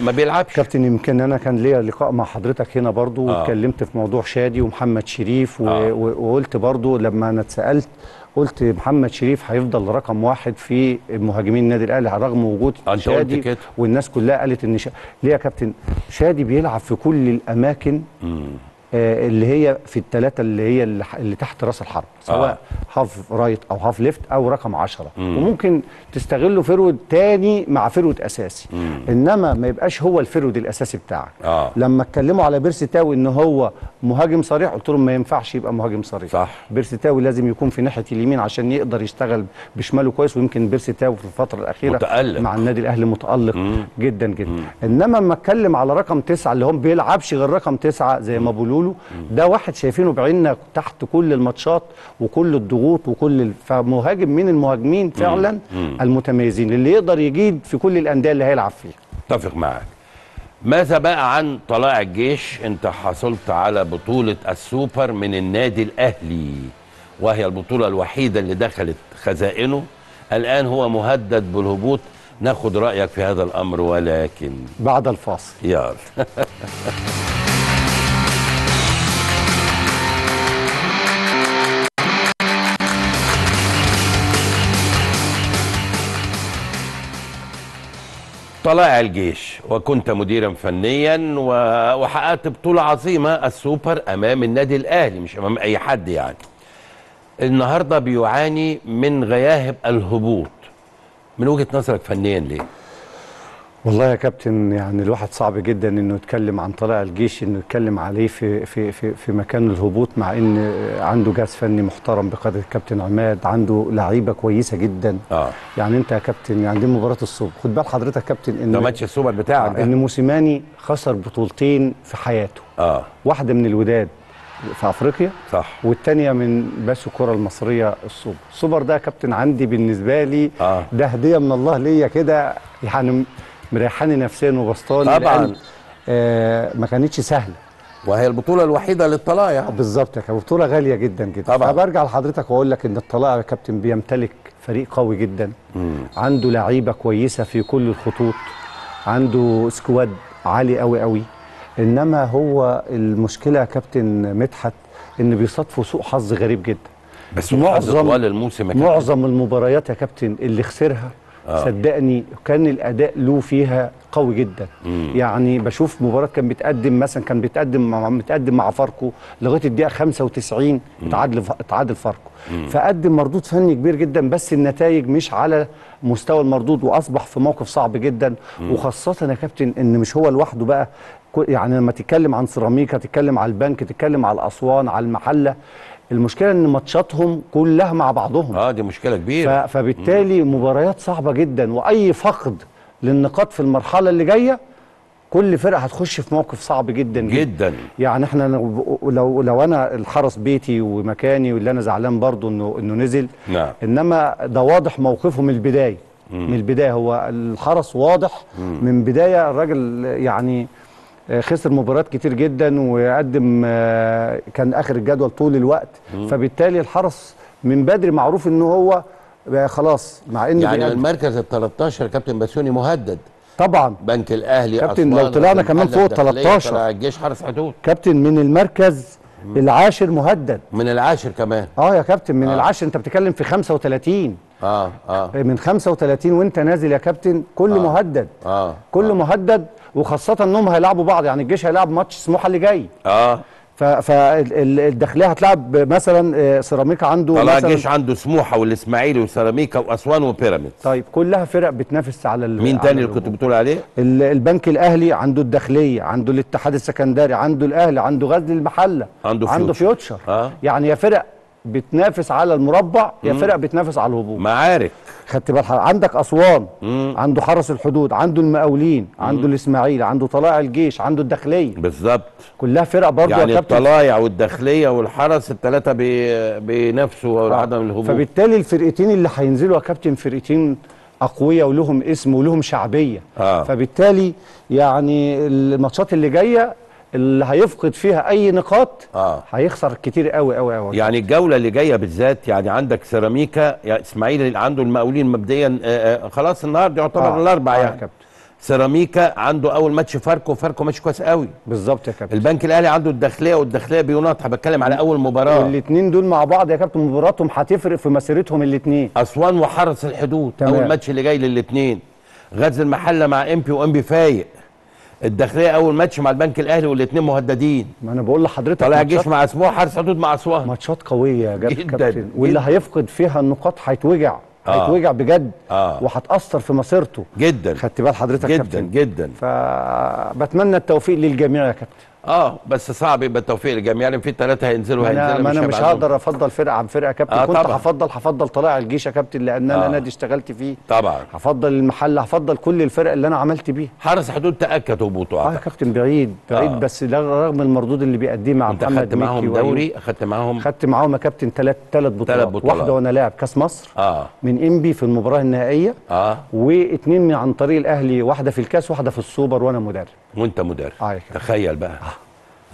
ما بيلعبش. كابتن يمكن انا كان ليا لقاء مع حضرتك هنا برضو آه. واتكلمت في موضوع شادي ومحمد شريف و... آه. وقلت برضو لما انا اتسالت قلت محمد شريف هيفضل رقم واحد في مهاجمين النادي الاهلي رغم وجود شادي، والناس كلها قالت ان ش... ليه يا كابتن شادي بيلعب في كل الاماكن مم. اللي هي في الثلاثه اللي هي اللي تحت راس الحرب، سواء آه. هاف رايت او هاف ليفت او رقم عشرة، مم. وممكن تستغله فرود تاني مع فرود اساسي، مم. انما ما يبقاش هو الفرود الاساسي بتاعك. آه. لما اتكلموا على بيرسي تاو ان هو مهاجم صريح قلت لهم ما ينفعش يبقى مهاجم صريح، صح. بيرسي تاو لازم يكون في ناحيه اليمين عشان يقدر يشتغل بشماله كويس، ويمكن بيرسي تاو في الفتره الاخيره متألق. مع النادي الاهلي متالق مم. جدا جدا، مم. انما لما اتكلم على رقم تسعة اللي هم بيلعبش غير رقم تسعة زي ما بقولوا، ده واحد شايفينه بعيننا تحت كل الماتشات وكل الضغوط وكل ال... فمهاجم من المهاجمين فعلا المتميزين اللي يقدر يجيد في كل الانديه اللي هيلعب فيها. اتفق معاك. ماذا بقى عن طلائع الجيش؟ انت حصلت على بطوله السوبر من النادي الاهلي وهي البطوله الوحيده اللي دخلت خزائنه، الان هو مهدد بالهبوط، ناخد رايك في هذا الامر ولكن بعد الفاصل. يلا. طلائع الجيش وكنت مديرا فنيا وحققت بطولة عظيمة السوبر امام النادي الاهلي، مش امام اي حد يعني. النهارده بيعاني من غياهب الهبوط، من وجهة نظرك فنيا ليه؟ والله يا كابتن يعني الواحد صعب جدا انه يتكلم عن طلائع الجيش، انه يتكلم عليه في في في, في مكان الهبوط، مع ان عنده جهاز فني محترم بقياده الكابتن عماد، عنده لعيبه كويسه جدا. اه يعني انت يا كابتن يعني دي مباراه السوبر، خد بال حضرتك يا كابتن ان ده ماتش السوبر بتاعك، ان موسيماني خسر بطولتين في حياته، اه واحده من الوداد في افريقيا، صح، والثانيه من بس الكره المصريه السوبر. السوبر ده يا كابتن عندي بالنسبه لي آه. ده هديه من الله ليا كده يعني، مريحاني نفسيا وبسطاني طبعا. آه ما كانتش سهله وهي البطوله الوحيده للطلائع بالظبط، كانت بطوله غاليه جدا جدا طبعا. فبرجع لحضرتك واقول لك ان الطلائع يا كابتن بيمتلك فريق قوي جدا، مم. عنده لعيبه كويسه في كل الخطوط، عنده سكواد عالي قوي قوي، انما هو المشكله يا كابتن مدحت ان بيصادفوا سوء حظ غريب جدا. بس معظم الموسم معظم المباريات يا كابتن اللي خسرها آه. صدقني كان الاداء له فيها قوي جدا، مم. يعني بشوف مباراه كان بيتقدم مثلا كان بيتقدم مع متقدم مع فاركو لغايه الدقيقه خمسة وتسعين اتعادل اتعادل فاركو، مم. فقدم مردود فني كبير جدا بس النتائج مش على مستوى المردود، واصبح في موقف صعب جدا، مم. وخاصه يا كابتن ان مش هو لوحده بقى، يعني لما تتكلم عن سيراميكا تتكلم على البنك تتكلم على اسوان على المحله، المشكله ان ماتشاتهم كلها مع بعضهم اه دي مشكله كبيره، فبالتالي مم. مباريات صعبه جدا، واي فقد للنقاط في المرحله اللي جايه كل فرقه هتخش في موقف صعب جدا جدا, جداً. يعني احنا لو لو انا الحرس بيتي ومكاني واللي انا زعلان برضه انه انه نزل، نعم، انما ده واضح موقفه من البدايه، مم. من البدايه هو الحرس واضح، مم. من بدايه الراجل يعني خسر مباريات كتير جدا وقدم كان اخر الجدول طول الوقت، مم. فبالتالي الحرس من بدري معروف ان هو خلاص، مع ان يعني المركز ال ثلاثة عشر كابتن بسيوني مهدد طبعا، بنك الاهلي كابتن لو طلعنا كمان فوق ثلاثة عشر طلع الجيش حرس حدود كابتن من المركز مم. العاشر مهدد، من العاشر كمان اه يا كابتن من آه. العاشر انت بتتكلم في خمسة وثلاثين اه اه من خمسة وثلاثين وانت نازل يا كابتن كله آه. مهدد اه كله آه. مهدد، وخاصة انهم هيلعبوا بعض، يعني الجيش هيلعب ماتش سموحة اللي جاي اه فالداخلية هتلعب مثلا سيراميكا عنده طلع مثلا الجيش عنده سموحة والاسماعيلي وسيراميكا واسوان وبيراميدز، طيب كلها فرق بتنافس على مين على تاني اللي كنت بتقول عليه؟ البنك الاهلي عنده الداخلية عنده الاتحاد السكندري عنده الاهلي عنده غزل المحلة عنده فيوتشر, عنده فيوتشر. آه. يعني يا فرق بتنافس على المربع يا فرق بتنافس على الهبوط، معارك خدت بالك، عندك اسوان مم. عنده حرس الحدود عنده المقاولين عنده الاسماعيلي عنده طلائع الجيش عنده الداخليه بالظبط، كلها فرق برضه يعني الطلائع والداخليه والحرس الثلاثه بينافسوا على عدم الهبوط، فبالتالي الفرقتين اللي هينزلوا يا كابتن فرقتين اقوياء ولهم اسم ولهم شعبيه، آه. فبالتالي يعني الماتشات اللي جايه اللي هيفقد فيها اي نقاط آه. هيخسر كتير قوي قوي قوي، يعني الجوله اللي جايه بالذات يعني عندك سيراميكا يا اسماعيل عنده المقاولين مبدئيا آآ آآ خلاص النهارده يعتبر آه. الاربع آه. يعني سيراميكا عنده اول ماتش فاركو، فاركو ماتش كويس قوي. بالظبط يا كابتن. البنك الاهلي عنده الداخليه، والداخليه بيناطح. بتكلم على اول مباراه، والاثنين دول مع بعض يا كابتن مباراتهم هتفرق في مسيرتهم الاثنين. اسوان وحرس الحدود تمام. اول ماتش اللي جاي للاثنين. غزل المحله مع امبي، وامبي فايق. الداخليه اول ماتش مع البنك الاهلي والاثنين مهددين. ما انا بقول لحضرتك طلائع الجيش مع اسموه، حرس الحدود مع اسوان، ماتشات قويه يا كابتن، واللي هيفقد فيها النقاط هيتوجع. آه. هيتوجع بجد. آه. وهتأثر في مسيرته جدا. خدت بال حضرتك جدا كابتن. جدا. فبتمنى التوفيق للجميع يا كابتن. اه بس صعب يبقى التوفيق للجميع، يعني في ثلاثه هينزلوا هينزلوا ما انا مش هقدر افضل فرقه عن فرقه يا كابتن. آه كنت هفضل هفضل طلائع الجيش يا كابتن، لان انا آه. نادي اشتغلت فيه طبعا. هفضل المحله، هفضل كل الفرق اللي انا عملت بيها. حرس حدود تاكد هبوطه. اه يا كابتن بعيد بعيد آه. بس رغم المردود اللي بيقدمه مع محمد مكي. انت خدت معاهم دوري؟ خدت معاهم خدت معاهم يا كابتن ثلاث ثلاث بطولات، واحده وانا لاعب كاس مصر آه. من امبي في المباراه النهائيه اه واثنين عن طريق الاهلي، واحده في الكاس واحده في السوبر وانا مدرب. وانت مدرب آه تخيل بقى.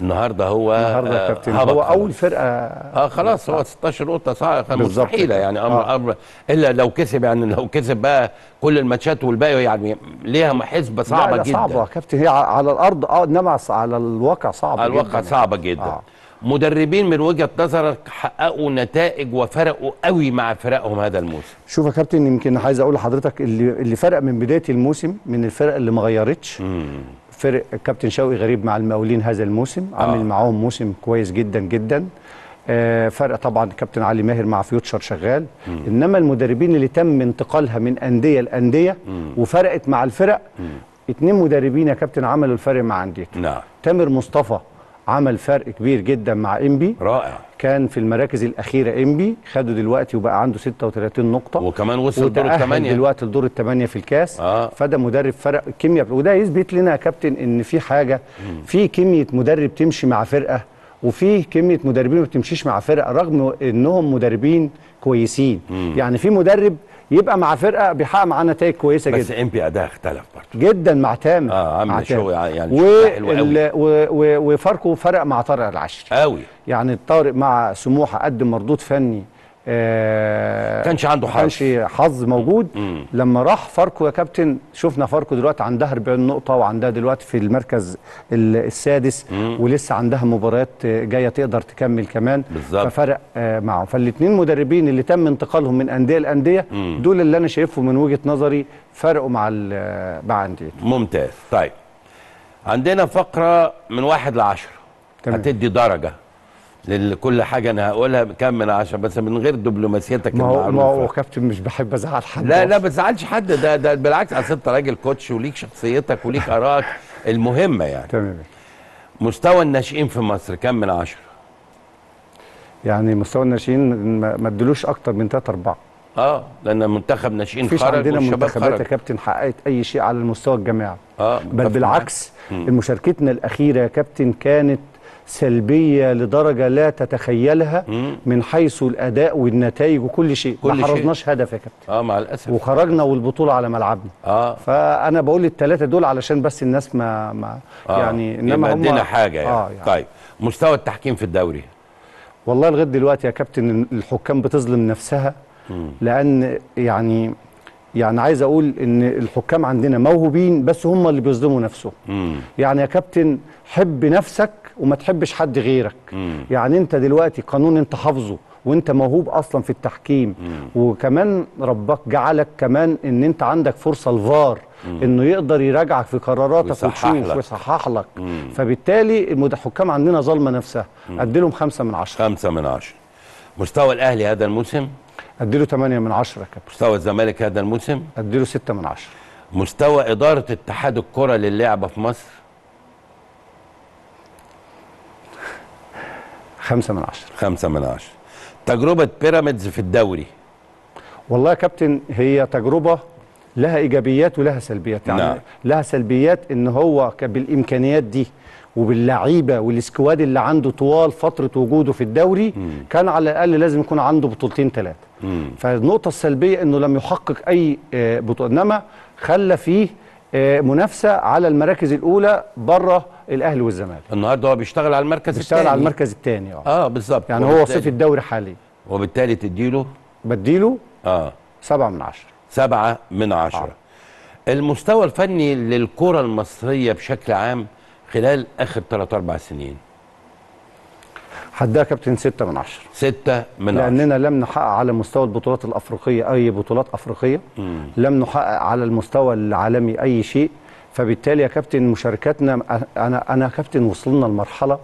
النهارده هو النهارده آه كابتن هو اول فرقه اه خلاص هو ستاشر نقطه صعبه مستحيله يعني امر آه. امر الا لو كسب، يعني لو كسب بقى كل الماتشات والباقي يعني ليها حسبه صعبه جدا. صعبه يا كابتن، هي على الارض اه انما على الواقع صعبه على الواقع جداً. صعبه جدا آه. مدربين من وجهه نظرك حققوا نتائج وفرقوا قوي مع فرقهم هذا الموسم؟ شوف يا كابتن، يمكن عايز اقول لحضرتك اللي اللي فرق من بدايه الموسم من الفرق اللي ما غيرتش. امم فرق كابتن شوقي غريب مع المقاولين هذا الموسم عامل آه. معاهم موسم كويس جدا جدا. آه فرق طبعا كابتن علي ماهر مع فيوتشر شغال. مم. انما المدربين اللي تم انتقالها من انديه لانديه وفرقت مع الفرق، اثنين مدربين يا كابتن عملوا الفرق مع انديته. نعم. تامر مصطفى عمل فرق كبير جدا مع امبي، رائع. كان في المراكز الاخيره امبي خده دلوقتي وبقى عنده ستة وثلاثين نقطه، وكمان وصل دور الثمانيه دلوقتي لدور الثمانيه في الكاس آه. فده مدرب فرق كيمياء، وده يثبت لنا يا كابتن ان في حاجه، في كميه مدرب تمشي مع فرقه وفي كميه مدربين ما بتمشيش مع فرقه رغم انهم مدربين كويسين. مم. يعني في مدرب يبقى مع فرقه بيحقق معاه نتائج كويسه جدا. بس امبي اداء اختلف برضه جدا مع تامر اه عامل شغل يعني حلو قوي. وفاركو فرق مع طارق العشري قوي، يعني طارق مع سموحه قدم مردود فني آه كانش عنده حظ، كانش حظ موجود. مم. لما راح فاركو يا كابتن شفنا فاركو دلوقتي عندها أربعين نقطه وعندها دلوقتي في المركز السادس. مم. ولسه عندها مباريات جايه تقدر تكمل كمان بالزبط. ففرق آه معه. فالاثنين مدربين اللي تم انتقالهم من انديه لانديه دول اللي انا شايفهم من وجهه نظري فرقوا مع مع انديته. ممتاز. طيب عندنا فقره من واحد لعشرة هتدي درجه لكل حاجه انا هقولها كام من عشرة بس من غير دبلوماسيتك المعروفه. ما هو كابتن مش بحب ازعل حد. لا لا ما تزعلش حد، ده ده بالعكس اصل انت راجل كوتش وليك شخصيتك وليك ارائك المهمه يعني. تمام. مستوى الناشئين في مصر كام من عشرة؟ يعني مستوى الناشئين ما ادلوش اكتر من ثلاثة أربعة. اه لان منتخب ناشئين خرج عندنا منتخبات يا كابتن حققت اي شيء على المستوى الجماعي. اه بل بالعكس مشاركتنا الاخيره يا كابتن كانت سلبيه لدرجه لا تتخيلها. مم. من حيث الاداء والنتائج وكل شيء، كل ما حرزناش هدف يا كابتن اه مع الاسف، وخرجنا والبطوله على ملعبنا اه فانا بقول الثلاثه دول علشان بس الناس ما, ما آه. يعني انما هم عندنا حاجه يعني. آه يعني طيب مستوى التحكيم في الدوري؟ والله لغايه دلوقتي يا كابتن الحكام بتظلم نفسها. مم. لان يعني يعني عايز اقول ان الحكام عندنا موهوبين بس هم اللي بيظلموا نفسهم. مم. يعني يا كابتن حب نفسك وما تحبش حد غيرك. مم. يعني انت دلوقتي قانون انت حافظه وانت موهوب اصلا في التحكيم. مم. وكمان ربك جعلك كمان ان انت عندك فرصه الفار انه يقدر يراجعك في قراراتك ويشوف ويصحح لك. مم. فبالتالي الحكام عندنا ظالمه نفسها. اديلهم خمسه من عشره. خمسه من عشره. مستوى الاهلي هذا الموسم؟ اديله ثمانية من عشرة يا كابتن. مستوى الزمالك هذا الموسم؟ اديله ستة من عشرة. مستوى إدارة اتحاد الكرة للعبة في مصر؟ خمسة من عشرة. خمسة من عشرة. تجربة بيراميدز في الدوري؟ والله يا كابتن هي تجربة لها إيجابيات ولها سلبيات. يعني نعم. لها سلبيات إن هو بالإمكانيات دي وباللعيبه والسكواد اللي عنده طوال فتره وجوده في الدوري. مم. كان على الاقل لازم يكون عنده بطولتين ثلاثه. فالنقطه السلبيه انه لم يحقق اي بطوله، انما خلى فيه منافسه على المراكز الاولى بره الاهلي والزمالك. النهارده هو بيشتغل على المركز الثاني. بيشتغل على المركز الثاني اه اه بالظبط. يعني هو صفي الدوري حاليا. وبالتالي تديله؟ بديله اه سبعة من عشرة. سبعة من عشرة. آه. المستوى الفني للكرة المصرية بشكل عام خلال آخر ثلاث أربع سنين؟ حدها كابتن ستة من عشرة. ستة من عشرة. لأننا لم نحقق على مستوى البطولات الأفريقية أي بطولات أفريقية، مم. لم نحقق على المستوى العالمي أي شيء، فبالتالي يا كابتن مشاركتنا أنا أنا كابتن وصلنا لمرحلة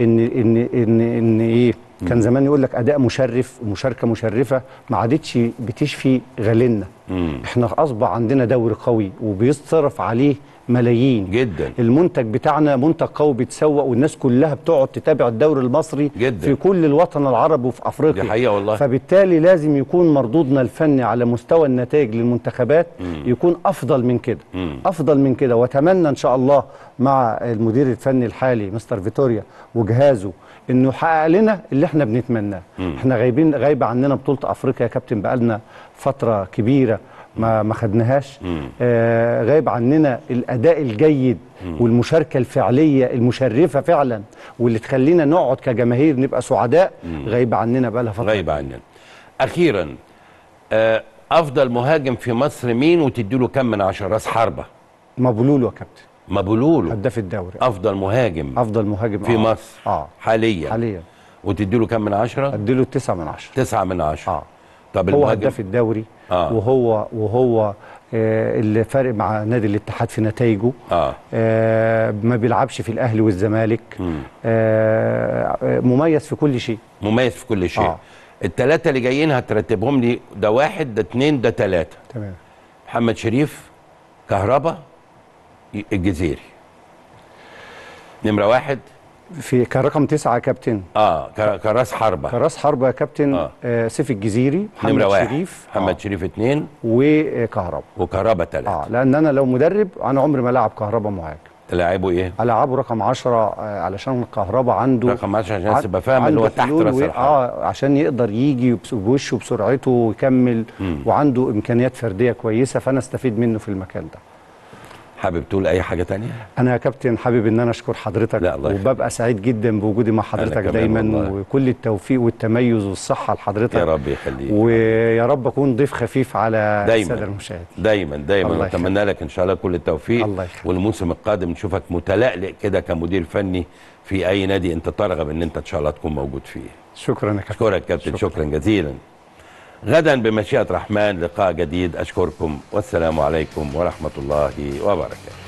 إن إن إن إن إيه كان زمان يقول لك أداء مشرف ومشاركة مشرفة ما عادتش بتشفي غلنا. مم. إحنا أصبح عندنا دوري قوي وبيصرف عليه ملايين جدا، المنتج بتاعنا منتج قوي بيتسوق والناس كلها بتقعد تتابع الدوري المصري جدا في كل الوطن العربي وفي افريقيا، دي حقيقه والله. فبالتالي لازم يكون مردودنا الفني على مستوى النتائج للمنتخبات مم. يكون افضل من كده، مم. افضل من كده، واتمنى ان شاء الله مع المدير الفني الحالي مستر فيتوريا وجهازه انه يحقق لنا اللي احنا بنتمناه. احنا غايبين غايبه عننا بطوله افريقيا يا كابتن، بقالنا فتره كبيره ما ما خدناهاش، آه غايب عننا الاداء الجيد مم. والمشاركه الفعليه المشرفه فعلا واللي تخلينا نقعد كجماهير نبقى سعداء، غايب عننا بقى لها فتره. غايب عننا. اخيرا آه افضل مهاجم في مصر مين وتدي له كم من عشرة؟ راس حربه. مبولولو يا كابتن. مبولولو هداف الدوري. افضل مهاجم افضل مهاجم في آه. مصر آه. حاليا حاليا وتدي له كم من عشرة؟ ادي له تسعة من عشرة. تسعة من عشرة. اه طب هو هداف الدوري آه. وهو وهو آه اللي فارق مع نادي الاتحاد في نتائجه، آه. آه ما بيلعبش في الاهلي والزمالك، آه مميز في كل شيء، مميز في كل شيء. آه. الثلاثه اللي جايين هترتبهم لي، ده واحد ده اثنين ده ثلاثه. تمام. محمد شريف، كهربا، الجزيري. نمره واحد في كرقم تسعة يا كابتن. اه كراس حربة. كراس حربة يا كابتن آه. آه سيف الجزيري، محمد شريف محمد آه. شريف اثنين، وكهربا وكهربا ثلاثة. اه لأن أنا لو مدرب أنا عمري ما لاعب كهربا مهاجم. تلاعبه إيه؟ ألاعبه رقم عشرة آه علشان كهربا عنده رقم عشرة عشان تبقى فاهم اللي هو تحت راس الحربة. اه عشان يقدر يجي بوشه بسرعته ويكمل، مم. وعنده إمكانيات فردية كويسة، فأنا استفيد منه في المكان ده. حابب تقول أي حاجة تانية؟ أنا يا كابتن حابب إن أنا أشكر حضرتك، وببقى سعيد جدا بوجودي مع حضرتك دايما والله. وكل التوفيق والتميز والصحة لحضرتك يا رب يخليك، ويا رب أكون ضيف خفيف على السادة المشاهدين دايما دايما. أتمنى لك إن شاء الله كل التوفيق، الله يخليك، والموسم القادم نشوفك متلألئ كده كمدير فني في أي نادي أنت ترغب إن أنت إن شاء الله تكون موجود فيه. شكرا يا كابتن. شكرا يا كابتن، شكرا جزيلا. غدا بمشيئة الرحمن لقاء جديد، أشكركم والسلام عليكم ورحمة الله وبركاته.